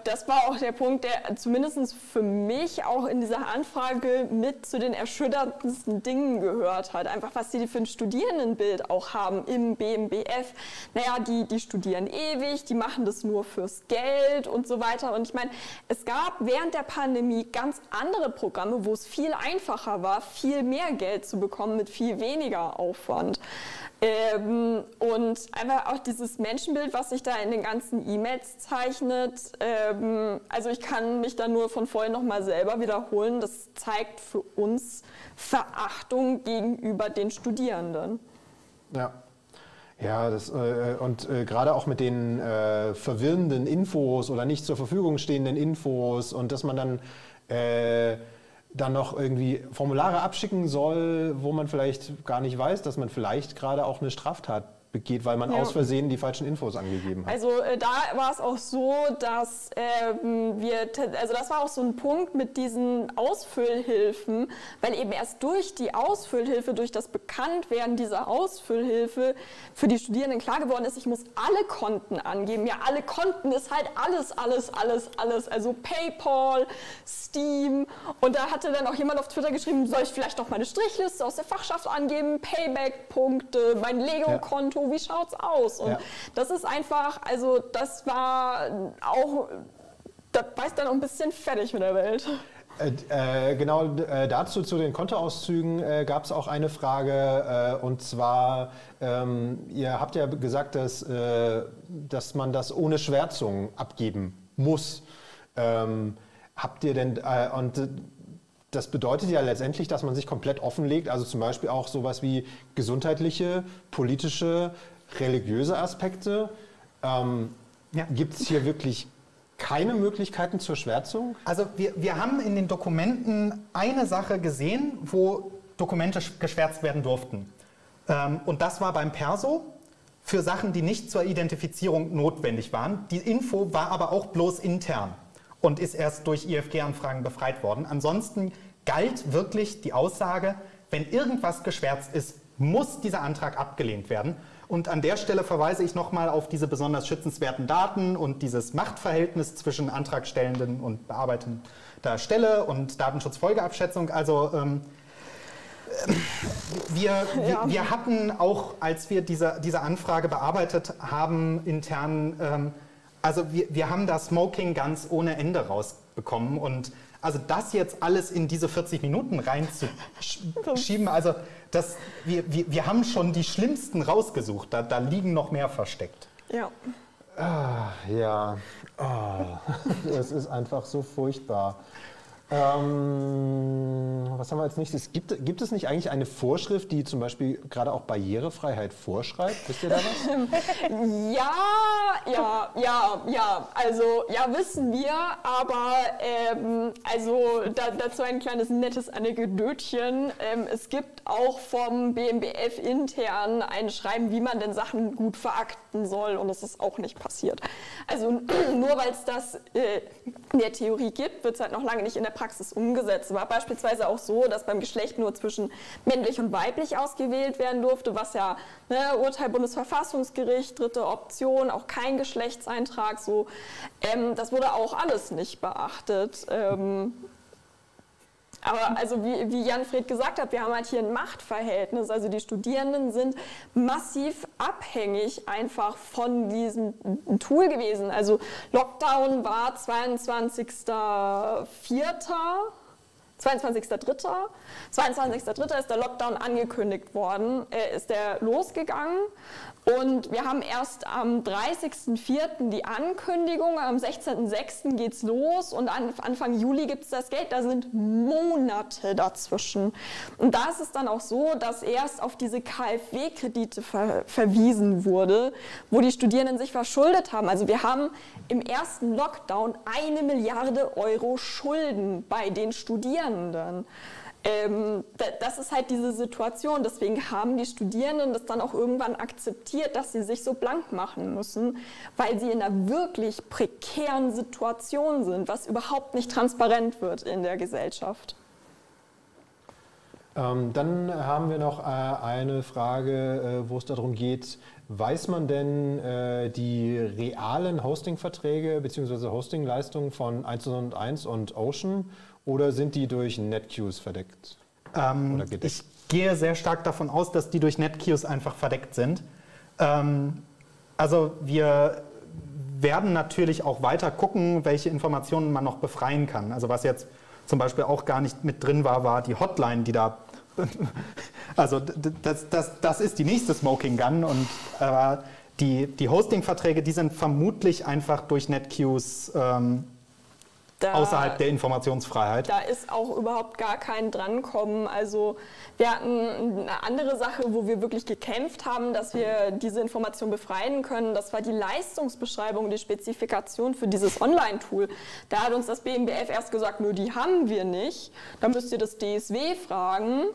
das war auch der Punkt, der zumindest für mich auch in dieser Anfrage mit zu den erschütterndsten Dingen gehört hat. Einfach, was die für ein Studierendenbild auch haben im BMBF. Naja, die studieren ewig, die machen das nur fürs Geld und so weiter. Und ich meine, es gab während der Pandemie ganz andere Programme, wo es viel einfacher war, viel mehr Geld zu bekommen mit viel weniger Aufwand. Und einfach auch dieses Menschenbild, was sich da in den ganzen E-Mails zeichnet, also ich kann mich da nur von vorhin nochmal selber wiederholen, das zeigt für uns Verachtung gegenüber den Studierenden. Ja. Ja, das, und gerade auch mit den verwirrenden Infos oder nicht zur Verfügung stehenden Infos und dass man dann noch irgendwie Formulare abschicken soll, wo man vielleicht gar nicht weiß, dass man vielleicht gerade auch eine Straftat begeht, weil man aus Versehen die falschen Infos angegeben hat. Also da war es auch so, dass also das war auch so ein Punkt mit diesen Ausfüllhilfen, weil eben erst durch die Ausfüllhilfe, durch das Bekanntwerden dieser Ausfüllhilfe für die Studierenden klar geworden ist, ich muss alle Konten angeben. Ja, alle Konten ist halt alles. Also PayPal, Steam und da hatte dann auch jemand auf Twitter geschrieben, soll ich vielleicht noch meine Strichliste aus der Fachschaft angeben, Payback-Punkte, mein Lego-Konto, wie schaut's aus? Und das ist einfach, also das war auch, das war dann auch ein bisschen fertig mit der Welt. Genau, dazu zu den Kontoauszügen gab es auch eine Frage und zwar, ihr habt ja gesagt, dass man das ohne Schwärzung abgeben muss. Habt ihr denn, das bedeutet ja letztendlich, dass man sich komplett offenlegt, also zum Beispiel auch sowas wie gesundheitliche, politische, religiöse Aspekte. Gibt es hier wirklich keine Möglichkeiten zur Schwärzung? Also wir haben in den Dokumenten eine Sache gesehen, wo Dokumente geschwärzt werden durften. Und das war beim Perso für Sachen, die nicht zur Identifizierung notwendig waren. Die Info war aber auch bloß intern und ist erst durch IFG-Anfragen befreit worden. Ansonsten galt wirklich die Aussage, wenn irgendwas geschwärzt ist, muss dieser Antrag abgelehnt werden. Und an der Stelle verweise ich nochmal auf diese besonders schützenswerten Daten und dieses Machtverhältnis zwischen Antragstellenden und bearbeitender Stelle und Datenschutzfolgeabschätzung. Also wir hatten auch, als wir diese Anfrage bearbeitet haben, intern also wir haben da Smoking ganz ohne Ende rausbekommen und also das jetzt alles in diese 40 Minuten reinzuschieben, also das, wir haben schon die Schlimmsten rausgesucht, da liegen noch mehr versteckt. Ja. Ah, ja, das ist einfach so furchtbar. Was haben wir als nächstes? Gibt es nicht eigentlich eine Vorschrift, die zum Beispiel gerade auch Barrierefreiheit vorschreibt? Wisst ihr da was? Ja. Also, ja, wissen wir, aber also dazu ein kleines nettes Anekdötchen. Es gibt auch vom BMBF intern ein Schreiben, wie man denn Sachen gut verakten soll, und das ist auch nicht passiert. Also nur weil es das in der Theorie gibt, wird es halt noch lange nicht in der Praxis umgesetzt. War beispielsweise auch so, dass beim Geschlecht nur zwischen männlich und weiblich ausgewählt werden durfte, was ja, ne, Urteil Bundesverfassungsgericht, dritte Option, auch kein Geschlechtseintrag, so. Das wurde auch alles nicht beachtet. Aber also wie Janfred gesagt hat, wir haben halt hier ein Machtverhältnis. Also die Studierenden sind massiv abhängig einfach von diesem Tool gewesen. Also Lockdown war 22.03. ist der Lockdown angekündigt worden, ist der losgegangen, und wir haben erst am 30.04. die Ankündigung, am 16.06. geht es los, und Anfang Juli gibt es das Geld, da sind Monate dazwischen. Und da ist es dann auch so, dass erst auf diese KfW-Kredite verwiesen wurde, wo die Studierenden sich verschuldet haben. Also wir haben im ersten Lockdown 1 Milliarde Euro Schulden bei den Studierenden. Das ist halt diese Situation, deswegen haben die Studierenden das dann auch irgendwann akzeptiert, dass sie sich so blank machen müssen, weil sie in einer wirklich prekären Situation sind, was überhaupt nicht transparent wird in der Gesellschaft. Dann haben wir noch eine Frage, wo es darum geht, weiß man denn die realen Hostingverträge bzw. Hostingleistungen von 1&1 und Ocean, oder sind die durch NetQues verdeckt? Oder gedeckt? Ich gehe sehr stark davon aus, dass die durch NetQues einfach verdeckt sind. Also wir werden natürlich auch weiter gucken, welche Informationen man noch befreien kann. Also was jetzt zum Beispiel auch gar nicht mit drin war, war die Hotline, die da... Also das ist die nächste Smoking Gun. Und die Hosting-Verträge, die sind vermutlich einfach durch NetQues außerhalb der Informationsfreiheit. Da ist auch überhaupt gar kein Drankommen. Also wir hatten eine andere Sache, wo wir wirklich gekämpft haben, dass wir diese Information befreien können. Das war die Leistungsbeschreibung, die Spezifikation für dieses Online-Tool. Da hat uns das BMBF erst gesagt, nö, die haben wir nicht. Da müsst ihr das DSW fragen.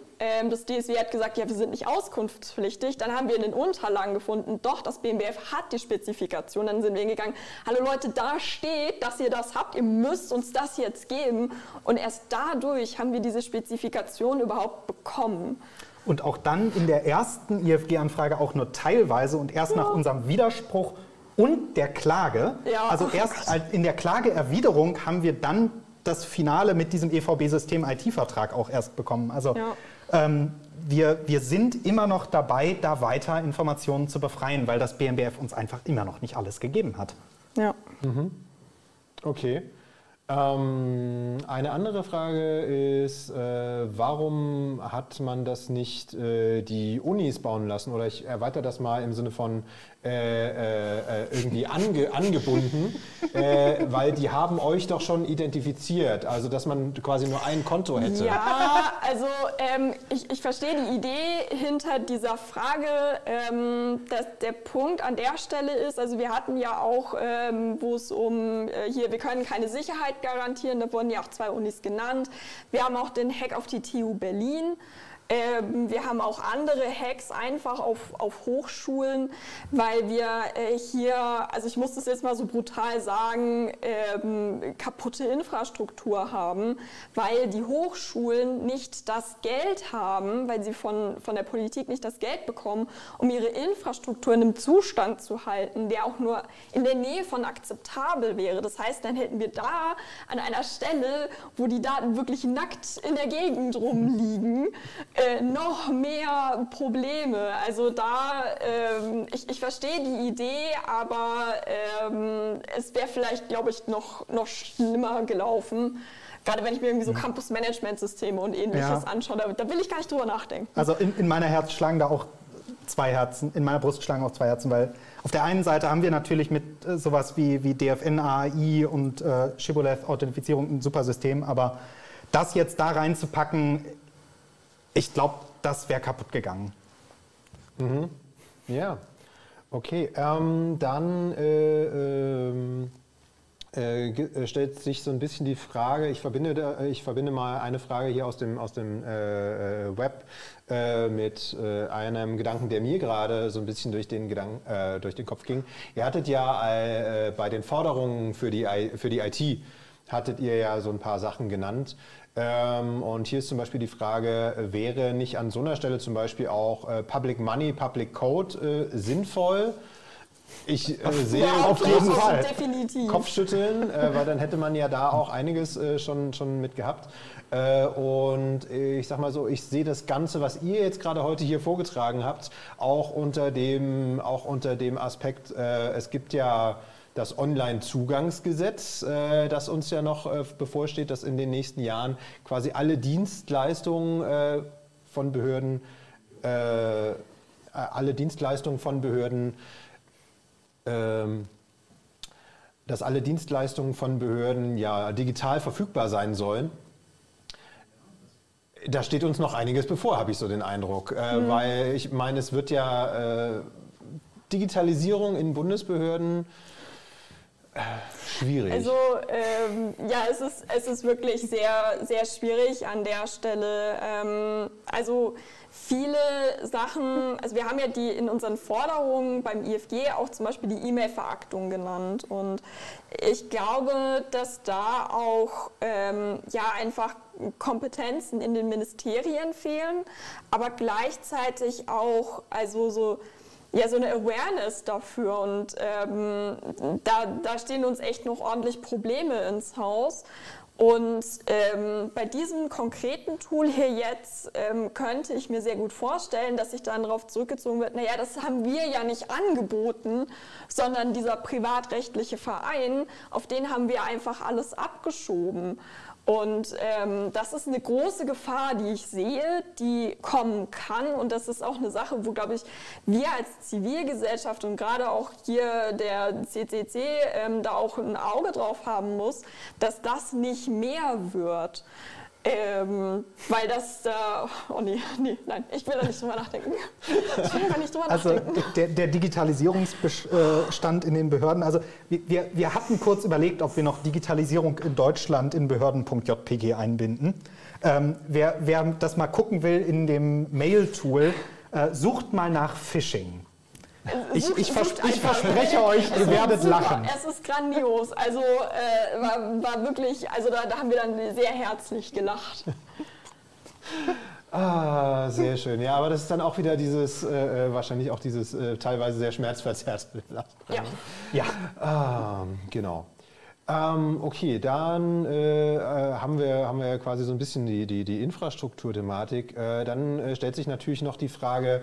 Das DSW hat gesagt, ja, wir sind nicht auskunftspflichtig. Dann haben wir in den Unterlagen gefunden, doch, das BMBF hat die Spezifikation. Dann sind wir hingegangen, hallo Leute, da steht, dass ihr das habt, ihr müsst uns das jetzt geben, und erst dadurch haben wir diese Spezifikation überhaupt bekommen. Und auch dann in der ersten IFG-Anfrage auch nur teilweise und erst nach unserem Widerspruch und der Klage, also erst in der Klageerwiderung haben wir dann das Finale mit diesem EVB-System-IT-Vertrag auch erst bekommen. Also wir sind immer noch dabei, da weiter Informationen zu befreien, weil das BMBF uns einfach immer noch nicht alles gegeben hat. Ja. Mhm. Okay. Eine andere Frage ist, warum hat man das nicht die Unis bauen lassen? Oder ich erweitere das mal im Sinne von irgendwie angebunden, weil die haben euch doch schon identifiziert, also dass man quasi nur ein Konto hätte. Ja, also ich verstehe die Idee hinter dieser Frage, dass der Punkt an der Stelle ist, also wir hatten ja auch, wo es um hier, wir können keine Sicherheit garantieren, da wurden ja auch 2 Unis genannt. Wir haben auch den Hack auf die TU Berlin. Wir haben auch andere Hacks einfach auf Hochschulen, weil wir hier, also ich muss das jetzt mal so brutal sagen, kaputte Infrastruktur haben, weil die Hochschulen nicht das Geld haben, weil sie von der Politik nicht das Geld bekommen, um ihre Infrastruktur in einem Zustand zu halten, der auch nur in der Nähe von akzeptabel wäre. Das heißt, dann hätten wir da an einer Stelle, wo die Daten wirklich nackt in der Gegend rumliegen, noch mehr Probleme. Also da, ich verstehe die Idee, aber es wäre vielleicht, glaube ich, noch schlimmer gelaufen. Gerade wenn ich mir irgendwie so Campus-Management-Systeme und ähnliches anschaue, da will ich gar nicht drüber nachdenken. Also in meiner Herz schlagen da auch 2 Herzen, in meiner Brust schlagen auch 2 Herzen, weil auf der einen Seite haben wir natürlich mit sowas wie DFN-AI und Shibboleth-Authentifizierung ein super System, aber das jetzt da reinzupacken, ich glaube, das wäre kaputt gegangen. Mhm. Ja, okay. Dann stellt sich so ein bisschen die Frage, ich verbinde mal eine Frage hier aus dem Web mit einem Gedanken, der mir gerade so ein bisschen durch den Kopf ging. Ihr hattet ja bei den Forderungen für die IT, hattet ihr ja so ein paar Sachen genannt. Und hier ist zum Beispiel die Frage, wäre nicht an so einer Stelle zum Beispiel auch Public Money, Public Code sinnvoll? Ich sehe ja, auf jeden Fall definitiv. Kopfschütteln, weil dann hätte man ja da auch einiges schon mit gehabt. Und ich sag mal so, ich sehe das Ganze, was ihr jetzt gerade heute hier vorgetragen habt, auch unter dem Aspekt, es gibt ja das Online-Zugangsgesetz, das uns ja noch bevorsteht, das in den nächsten Jahren quasi alle Dienstleistungen von Behörden ja digital verfügbar sein sollen. Da steht uns noch einiges bevor, habe ich so den Eindruck. Weil ich meine, es wird ja Digitalisierung in Bundesbehörden schwierig. Also ja, es ist wirklich sehr, sehr schwierig an der Stelle. Also viele Sachen, also wir haben ja die in unseren Forderungen beim IFG auch zum Beispiel die E-Mail-Veraktung genannt. Und ich glaube, dass da auch ja einfach Kompetenzen in den Ministerien fehlen, aber gleichzeitig auch also so ja, so eine Awareness dafür, und da stehen uns echt noch ordentlich Probleme ins Haus. Und bei diesem konkreten Tool hier jetzt könnte ich mir sehr gut vorstellen, dass sich dann darauf zurückgezogen wird, naja, das haben wir ja nicht angeboten, sondern dieser privatrechtliche Verein, auf den haben wir einfach alles abgeschoben. Und das ist eine große Gefahr, die ich sehe, die kommen kann, und das ist auch eine Sache, wo, glaube ich, wir als Zivilgesellschaft und gerade auch hier der CCC da auch ein Auge drauf haben muss, dass das nicht mehr wird. Weil das da, oh nee, nein, ich will da nicht drüber nachdenken. Ich will da nicht drüber nachdenken. Also der Digitalisierungsbestand in den Behörden, also wir hatten kurz überlegt, ob wir noch Digitalisierung in Deutschland in Behörden.jpg einbinden. Wer das mal gucken will in dem Mail-Tool, sucht mal nach Phishing. Ich verspreche euch, ihr werdet lachen. Es ist grandios. Also war wirklich, also da haben wir dann sehr herzlich gelacht. Ah, sehr schön. Ja, aber das ist dann auch wieder dieses, wahrscheinlich auch dieses teilweise sehr schmerzverzerrte Lachen. Ja. Ja. Genau. Okay, dann haben wir quasi so ein bisschen die Infrastrukturthematik. Dann stellt sich natürlich noch die Frage,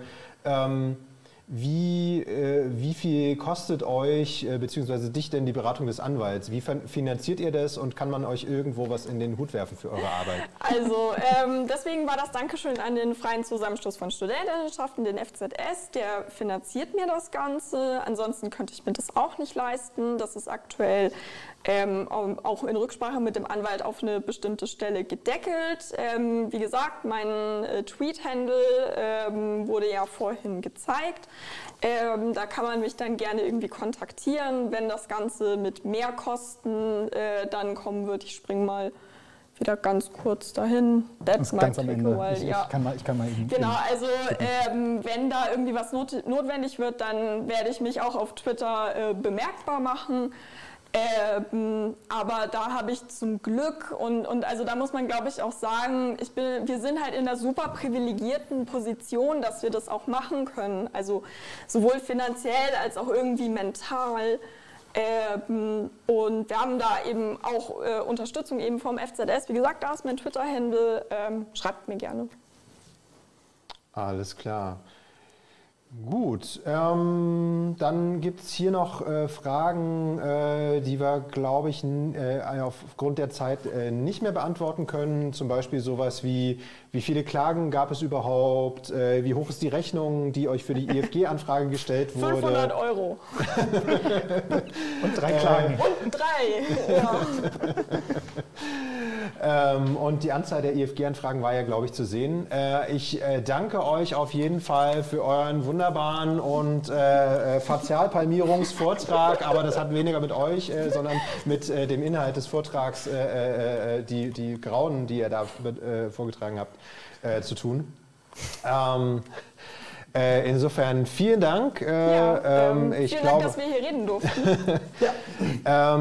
wie viel kostet euch bzw. dich denn die Beratung des Anwalts? Wie finanziert ihr das, und kann man euch irgendwo was in den Hut werfen für eure Arbeit? Also deswegen war das Dankeschön an den Freien Zusammenschluss von Studentenschaften, den FZS, der finanziert mir das Ganze. Ansonsten könnte ich mir das auch nicht leisten. Das ist aktuell auch in Rücksprache mit dem Anwalt auf eine bestimmte Stelle gedeckelt. Wie gesagt, mein Tweet-Handle wurde ja vorhin gezeigt. Da kann man mich dann gerne irgendwie kontaktieren, wenn das Ganze mit Mehrkosten dann kommen wird. Ich springe mal wieder ganz kurz dahin. That's my takeaway. Ja. Ich kann mal eben. Genau, also wenn da irgendwie was notwendig wird, dann werde ich mich auch auf Twitter bemerkbar machen. Aber da habe ich zum Glück, und also da muss man, glaube ich, auch sagen, wir sind halt in der super privilegierten Position, dass wir das auch machen können, also sowohl finanziell als auch irgendwie mental. Und wir haben da eben auch Unterstützung eben vom FZS. Wie gesagt, da ist mein Twitter-Handle, schreibt mir gerne. Alles klar. Gut, dann gibt es hier noch Fragen, die wir, glaube ich, aufgrund der Zeit nicht mehr beantworten können. Zum Beispiel sowas wie, wie viele Klagen gab es überhaupt? Wie hoch ist die Rechnung, die euch für die IFG-Anfrage gestellt wurde? 500 €. Und 3 Klagen. Und 3, ja. Und die Anzahl der IFG-Anfragen war ja, glaube ich, zu sehen. Ich danke euch auf jeden Fall für euren wunderbaren und Fazialpalmierungsvortrag, aber das hat weniger mit euch, sondern mit dem Inhalt des Vortrags, die Grauen, die ihr da vorgetragen habt, zu tun. Insofern vielen Dank. Ja, ich vielen glaube, Dank, dass wir hier reden durften. Ja.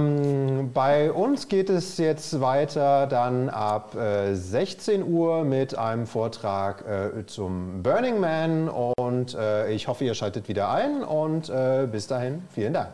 Bei uns geht es jetzt weiter dann ab 16 Uhr mit einem Vortrag zum Burning Man und ich hoffe, ihr schaltet wieder ein und bis dahin vielen Dank.